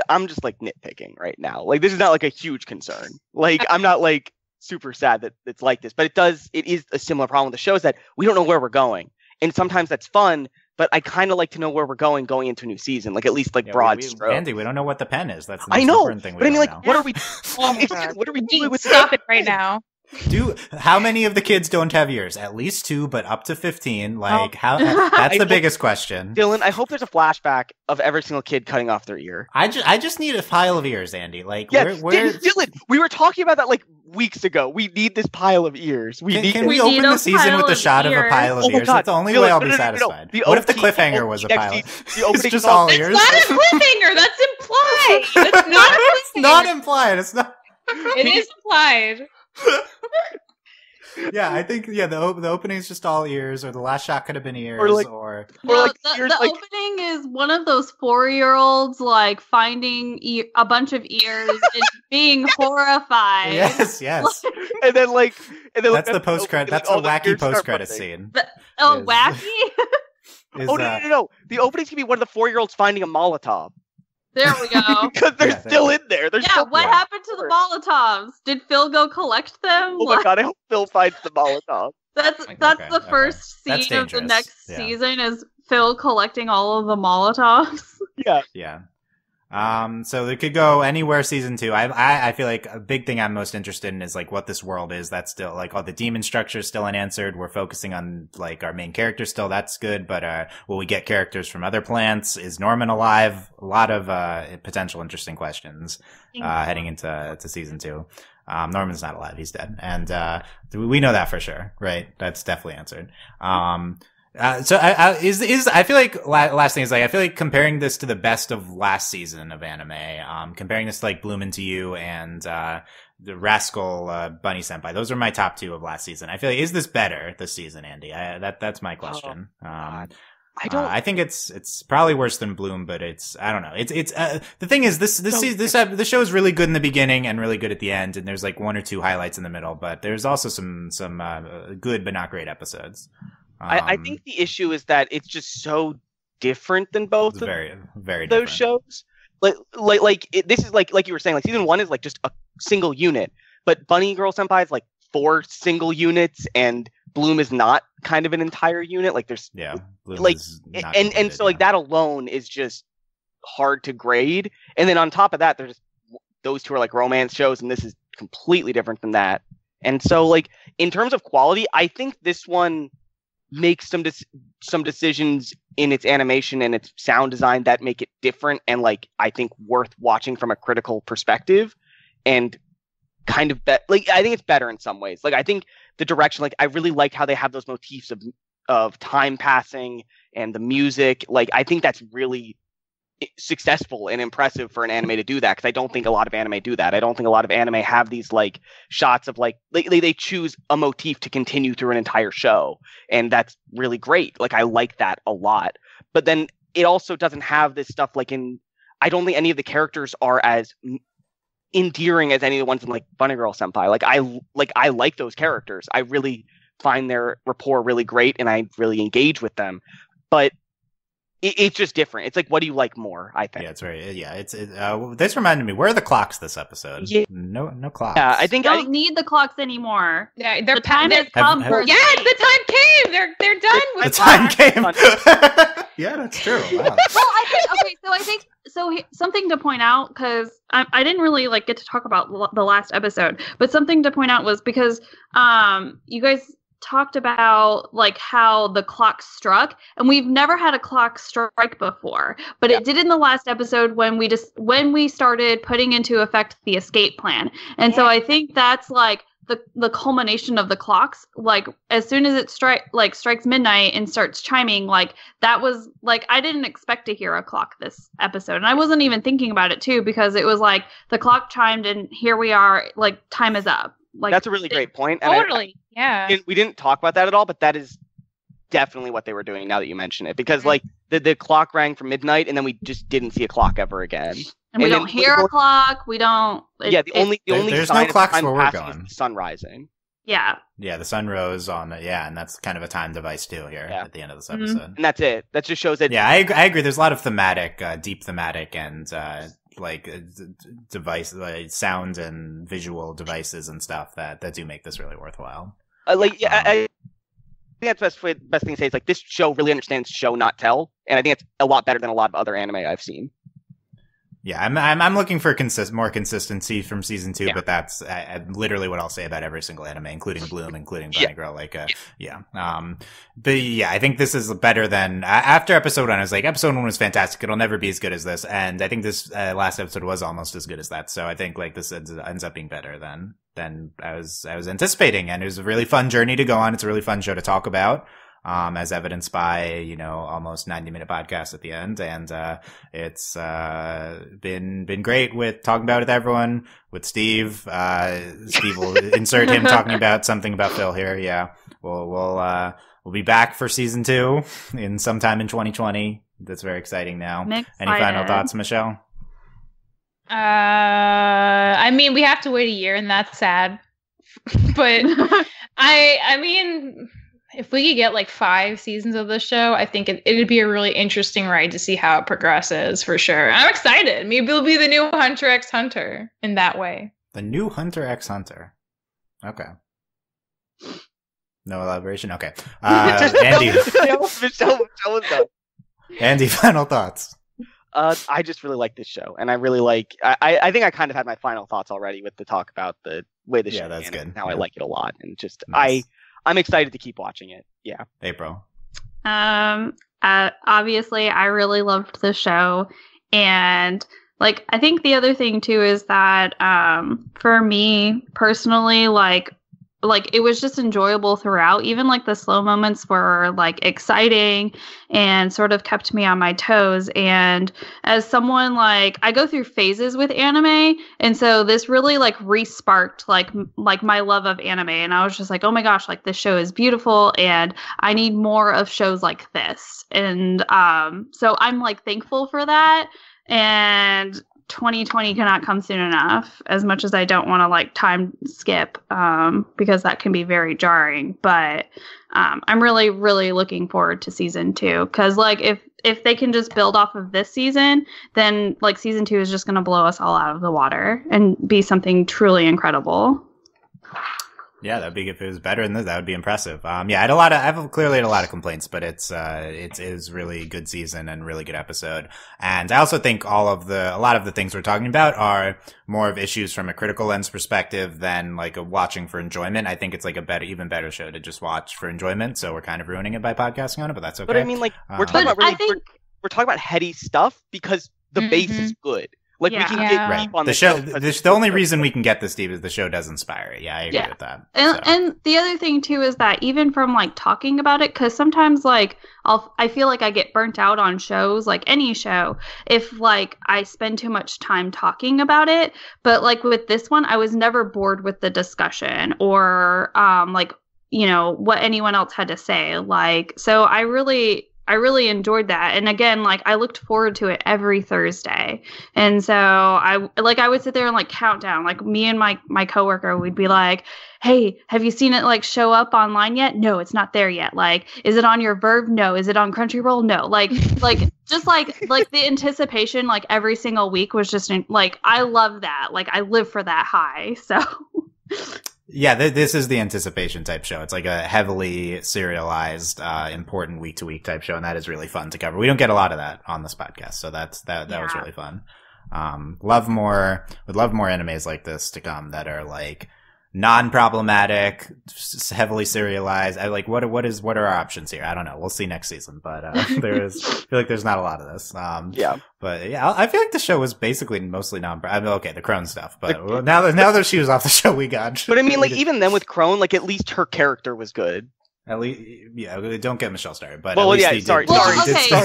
I'm just like nitpicking right now. Like this is not like a huge concern. Like I'm not like. super sad that it's like this, but it does it is a similar problem with the show is that we don't know where we're going, and sometimes that's fun, but I kind of like to know where we're going going into a new season, like at least like yeah, broad we, we, strokes. Andy, we don't know what the pen is. That's the most I know important thing we but I mean like know. What are we oh what are we doing with stop it right now? Do how many of the kids don't have ears? At least two, but up to fifteen. Like oh. how? That's I the biggest question, Dylan. I hope there's a flashback of every single kid cutting off their ear. I just, I just need a pile of ears, Andy. Like, yeah, where, where... Dylan, we were talking about that like weeks ago. We need this pile of ears. We can, need. Can we, we open the season with a shot ears. of a pile of oh, ears? God. That's the only no, way no, I'll no, be no, satisfied. No, no. What if the cliffhanger the was a pile? It's just goal. all ears. It's not a cliffhanger. That's implied. That's not. A it's not implied. It's not. It is implied. yeah, I think yeah the the opening is just all ears, or the last shot could have been ears, or like, or, no, or like the, ears, the like... opening is one of those four year olds like finding e a bunch of ears and being yes. horrified. Yes, yes. and then like and then that's like, the post credit. That's like, a oh, wacky post credit scene. The, oh, is, wacky! Is, oh no, no, no, no! The opening's gonna be one of the four year olds finding a Molotov. There we go. Because they're yeah, still in there. They're yeah, still what there. happened to the Molotovs? Did Phil go collect them? Oh my god, I hope Phil finds the Molotov. That's like, that's okay, the okay. first scene that's of the next yeah. season is Phil collecting all of the Molotovs. Yeah. Yeah. Um, so they could go anywhere season two. I, I, I feel like a big thing I'm most interested in is like what this world is. That's still like all the demon structure is still unanswered. We're focusing on like our main character still. That's good. But, uh, will we get characters from other plants? Is Norman alive? A lot of, uh, potential interesting questions, uh, heading into, to season two. Um, Norman's not alive. He's dead. And, uh, we know that for sure, right? That's definitely answered. Um, Uh, so I, I, is, is, I feel like la last thing is like, I feel like comparing this to the best of last season of anime, um, comparing this to like Bloom Into You and, uh, the Rascal, uh, Bunny Senpai. Those are my top two of last season. I feel like, is this better this season, Andy? I, that, that's my question. Oh, um, I don't, uh, I think it's, it's probably worse than Bloom, but it's, I don't know. It's, it's, uh, the thing is this, this, this, this, the show is really good in the beginning and really good at the end. And there's like one or two highlights in the middle, but there's also some, some, uh, good, but not great episodes. Um, I, I think the issue is that it's just so different than both very, of very those different. shows. Like, like, like it, this is like, like you were saying, like season one is like just a single unit, but Bunny Girl Senpai is like four single units, and Bloom is not kind of an entire unit. Like, there's yeah, Bloom like, is not and and so yeah. like that alone is just hard to grade. And then on top of that, there's those two are like romance shows, and this is completely different than that. And so, like in terms of quality, I think this one makes some dec some decisions in its animation and its sound design that make it different and like I think worth watching from a critical perspective, and kind of bet like I think it's better in some ways. Like I think the direction, like I really like how they have those motifs of of time passing and the music. Like I think that's really successful and impressive for an anime to do that, because I don't think a lot of anime do that. I don't think a lot of anime have these like shots of like they, they choose a motif to continue through an entire show, and that's really great. Like I like that a lot, but then it also doesn't have this stuff like in I don't think any of the characters are as endearing as any of the ones in like Bunny Girl Senpai. Like I like I like those characters. I really find their rapport really great, and I really engage with them, but it, it's just different. It's like, what do you like more? I think. Yeah, it's very. Yeah, it's. It, uh, this reminded me. Where are the clocks this episode? Yeah. No, no clocks. Yeah, I think don't I don't need the clocks anymore. Yeah, the time has come. Have, have, yes, the time came. They're they're done with the time came. Yeah, that's true. Wow. Well, I think okay. So I think. So something to point out, because I, I didn't really like get to talk about l- the last episode, but something to point out was because um, you guys talked about like how the clock struck, and we've never had a clock strike before, but yeah. It did in the last episode when we just when we started putting into effect the escape plan, and yeah. So I think that's like the the culmination of the clocks. Like as soon as it strike like strikes midnight and starts chiming, like that was like I didn't expect to hear a clock this episode, and I wasn't even thinking about it too, because it was like the clock chimed and here we are, like time is up. Like that's a really great point. And totally, I, I, yeah. It, we didn't talk about that at all, but that is definitely what they were doing. Now that you mention it, because like the the clock rang from midnight, and then we just didn't see a clock ever again. And, and we don't hear a clock. We don't. It, yeah, the only the there, only there's sign no clocks where we're going. Is the sun rising. Yeah. Yeah, the sun rose on. The, yeah, and that's kind of a time device too here yeah. at the end of this episode. Mm-hmm. And that's it. That just shows that. Yeah, I I agree. There's a lot of thematic, uh, deep thematic, and. Uh, like uh, d- device like sound and visual devices and stuff that that do make this really worthwhile. Uh, like yeah um, I, I think that's best way, best thing to say is like this show really understands show not tell, and I think it's a lot better than a lot of other anime I've seen. Yeah, I'm I'm, I'm looking for consist more consistency from season two, yeah. But that's I, I, literally what I'll say about every single anime, including Bloom, including Bunny yeah. Girl. Like, uh, yeah, um, but yeah, I think this is better than uh, after episode one. I was like, episode one was fantastic; it'll never be as good as this. And I think this uh, last episode was almost as good as that. So I think like this ends, ends up being better than than I was I was anticipating, and it was a really fun journey to go on. It's a really fun show to talk about. Um, as evidenced by, you know, almost ninety minute podcast at the end. And, uh, it's, uh, been, been great with talking about it with everyone, with Steve. Uh, Steve will insert him talking about something about Phil here. Yeah. We'll, we'll, uh, we'll be back for season two in sometime in twenty twenty. That's very exciting now. Any final thoughts, Michelle? Uh, I mean, we have to wait a year and that's sad, but I, I mean, if we could get like five seasons of this show, I think it, it'd be a really interesting ride to see how it progresses for sure. I'm excited. Maybe it'll be the new Hunter X Hunter in that way. The new Hunter X Hunter. Okay. No elaboration? Okay. Uh, Andy. Andy, final thoughts. Uh, I just really like this show. And I really like, I, I think I kind of had my final thoughts already with the talk about the way the yeah, show that's good. Now yeah. I like it a lot. And just, nice. I, I'm excited to keep watching it. Yeah. April. Um. Uh, obviously, I really loved the show. And, like, I think the other thing, too, is that um, for me personally, like, like it was just enjoyable throughout. Even, like, the slow moments were, like, exciting and sort of kept me on my toes. And as someone, like, I go through phases with anime. And so this really, like, re-sparked, like, m- like my love of anime. And I was just like, oh, my gosh, like, this show is beautiful. And I need more of shows like this. And um, so I'm, like, thankful for that. And twenty twenty cannot come soon enough, as much as I don't want to like time skip um, because that can be very jarring. But um, I'm really, really looking forward to season two, because like if if they can just build off of this season, then like season two is just going to blow us all out of the water and be something truly incredible. Yeah, that'd be if it was better than this. That would be impressive. Um, yeah, I had a lot of, I've clearly had a lot of complaints, but it's uh, it is really good season and really good episode. And I also think all of the, a lot of the things we're talking about are more of issues from a critical lens perspective than like a watching for enjoyment. I think it's like a better, even better show to just watch for enjoyment. So we're kind of ruining it by podcasting on it, but that's okay. But I mean, like we're talking um, about really, think... we're, we're talking about heady stuff because the mm-hmm. base is good. Like yeah. we can yeah. get deep on the show. The, the, the only reason we can get this deep is the show does inspire it. Yeah, I agree yeah. with that. And, so. and the other thing too is that even from like talking about it, because sometimes like I'll I feel like I get burnt out on shows, like any show, if like I spend too much time talking about it. But like with this one, I was never bored with the discussion or um like you know what anyone else had to say. Like so, I really. I really enjoyed that. And again, like, I looked forward to it every Thursday. And so I, like, I would sit there and like count down, like me and my, my coworker, we'd be like, hey, have you seen it like show up online yet? No, it's not there yet. Like, is it on your Verve? No. Is it on Crunchyroll? No. Like, like just like, like the anticipation, like every single week was just like, I love that. Like, I live for that high. So yeah, th- this is the anticipation type show. It's like a heavily serialized, uh, important week to week type show. And that is really fun to cover. We don't get a lot of that on this podcast. So that's, that, that yeah. was really fun. Um, love more, would love more animes like this to come that are like non-problematic, heavily serialized. I like, what, what is, what are our options here? I don't know. We'll see next season, but, uh, there is, I feel like there's not a lot of this. Um, yeah, but yeah, I, I feel like the show was basically mostly non, I mean, okay, the Crone stuff, but the, now that, now that she was off the show, we got, but I mean, like, even then with Crone, like, at least her character was good. At least, yeah, don't get Michelle started, but well, at least yeah, they sorry, did, sorry,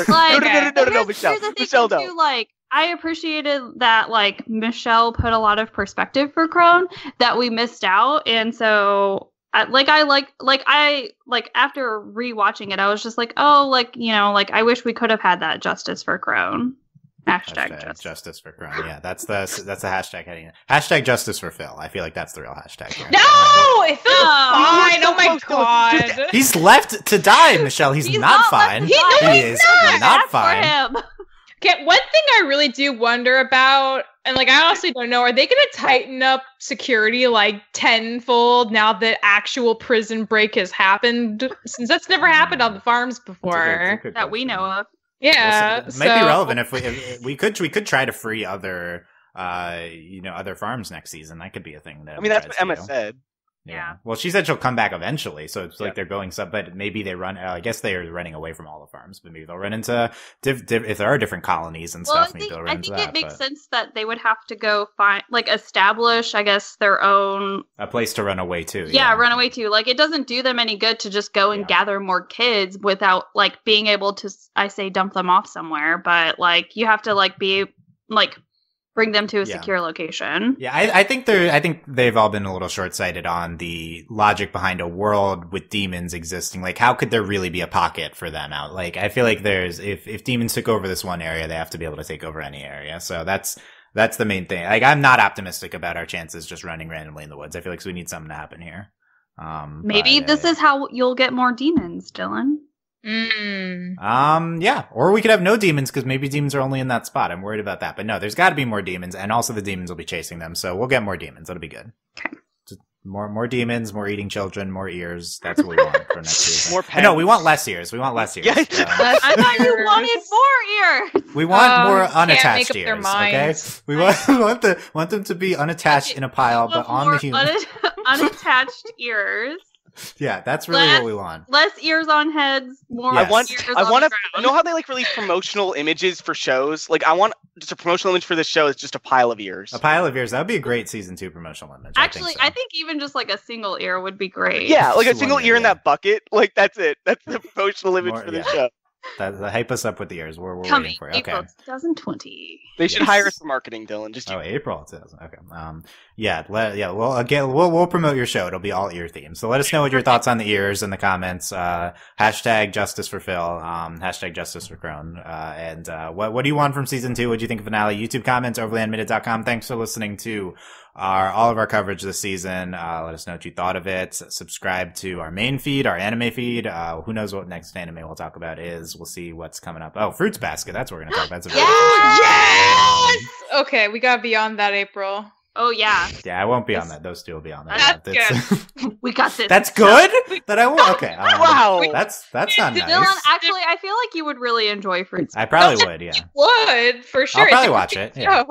sorry, okay, did like, no, no, no, no, no, no, Michelle, Michelle, no. You, like, I appreciated that, like, Michelle put a lot of perspective for Crone that we missed out, and so, I, like, I like, like, I, like, after rewatching it, I was just like, oh, like, you know, like, I wish we could have had that justice for Crone. Hashtag, hashtag justice. Justice for Crone. Yeah, that's the that's the hashtag heading. Hashtag justice for Phil. I feel like that's the real hashtag. Here. No, it's Phil's oh, fine. Oh my god, to, he's left to die, Michelle. He's, he's not, not fine. He, no, he he's is not, not fine. Okay, one thing I really do wonder about, and like I honestly don't know, are they going to tighten up security like tenfold now that actual prison break has happened? Since that's never happened on the farms before good, that we know of. Yeah, it might so. be relevant if we if we could we could try to free other uh you know other farms next season. That could be a thing. That I mean, that's what Emma do. said. Yeah. yeah. Well, she said she'll come back eventually, so it's like yeah. they're going some, but maybe they run. I guess they are running away from all the farms, but maybe they'll run into div, div, if there are different colonies and well, stuff. I think, maybe they'll run I think into it that, makes but. sense that they would have to go find like establish, I guess, their own a place to run away to. Yeah, yeah. run away to. Like it doesn't do them any good to just go and yeah. gather more kids without like being able to. I say dump them off somewhere, but like you have to like be like. Bring them to a yeah. secure location. Yeah, I, I think they're. I think they've all been a little short-sighted on the logic behind a world with demons existing. Like, how could there really be a pocket for them out? Like, I feel like there's. If if demons took over this one area, they have to be able to take over any area. So that's that's the main thing. Like, I'm not optimistic about our chances just running randomly in the woods. I feel like we need something to happen here. Um, Maybe but, this uh, is how you'll get more demons, Dylan. Mm. Um. Yeah. Or we could have no demons because maybe demons are only in that spot. I'm worried about that. But no, there's got to be more demons, and also the demons will be chasing them. So we'll get more demons. That'll be good. Okay. Just more, more demons, more eating children, more ears. That's what we want for next season. More pets. No, we want less ears. We want less ears. Yeah. So. I thought you wanted more ears. We want um, more unattached ears. Okay. We want we want the want them to be unattached in a pile, but on the human. Un- unattached ears. Yeah, that's really less, what we want. Less ears on heads, more yes. I want, ears I want on to, you know how they like release promotional images for shows? Like, I want just a promotional image for this show. It's just a pile of ears. A pile of ears. That would be a great season two promotional image. Actually, I think, so. I think even just like a single ear would be great. Yeah, like a single ear in that bucket. Like, that's it. That's the promotional image more, for the yeah. show. That, that hype us up with the ears. We're, we're waiting for it. April okay. twenty twenty. They should yes. hire us for marketing, Dylan. Just oh, you. April two thousand. Okay. Um. Yeah. Let, yeah. Well, again, we'll we'll promote your show. It'll be all ear themed. So let us know what your thoughts on the ears in the comments. Uh. Hashtag justice for Phil. Um. Hashtag justice for Crone. Uh. And uh. What what do you want from season two? What do you think of finale? YouTube comments. Overly Animated dot com. Thanks for listening to our all of our coverage this season. Uh. Let us know what you thought of it. Subscribe to our main feed, our anime feed. Uh. Who knows what next anime we'll talk about is? We'll see what's coming up. Oh, Fruits Basket. That's what we're gonna talk about. That's a very yeah! Yes! Okay, we got beyond that, April. Oh, yeah. Yeah, I won't be on that. Those two will be on that. That's good. We got this. That's good? That I won't? Okay. Um, wow. That's that's not nice. Dylan, actually, I feel like you would really enjoy Fruits Basket. I probably would, yeah. You would, for sure. I'll probably watch it. Yeah.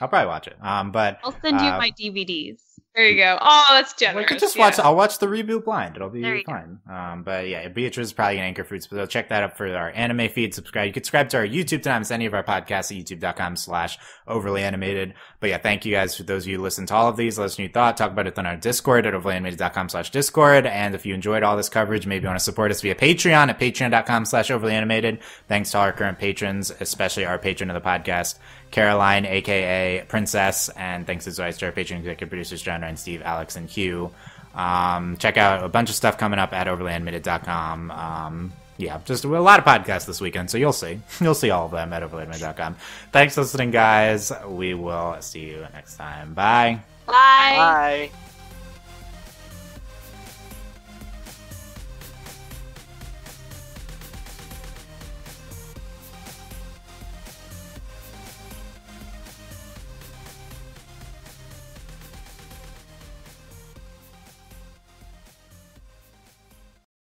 I'll probably watch it. Um, but I'll send you uh, my D V Ds. There you go. Oh, that's generous. We could just watch. Yeah. I'll watch the reboot blind. It'll be fine. Go. Um, but yeah, Beatrice is probably gonna anchor Fruits. But check that up for our anime feed. Subscribe. You can subscribe to our YouTube channel. Any of our podcasts at youtube dot com slash overly animated. But yeah, thank you guys for those of you who listen to all of these. Let us know your thought. Talk about it on our Discord at overly animated dot com slash discord. And if you enjoyed all this coverage, maybe you want to support us via Patreon at patreon dot com slash overly animated. Thanks to our current patrons, especially our patron of the podcast, Caroline, aka Princess, and thanks as always to our Patreon executive producers John, Ryan, Steve, Alex, and Hugh. Um, check out a bunch of stuff coming up at overly animated dot com. Um, yeah, just a lot of podcasts this weekend, so you'll see. You'll see all of them at Overly Animated dot com. Thanks for listening, guys. We will see you next time. Bye. Bye. Bye.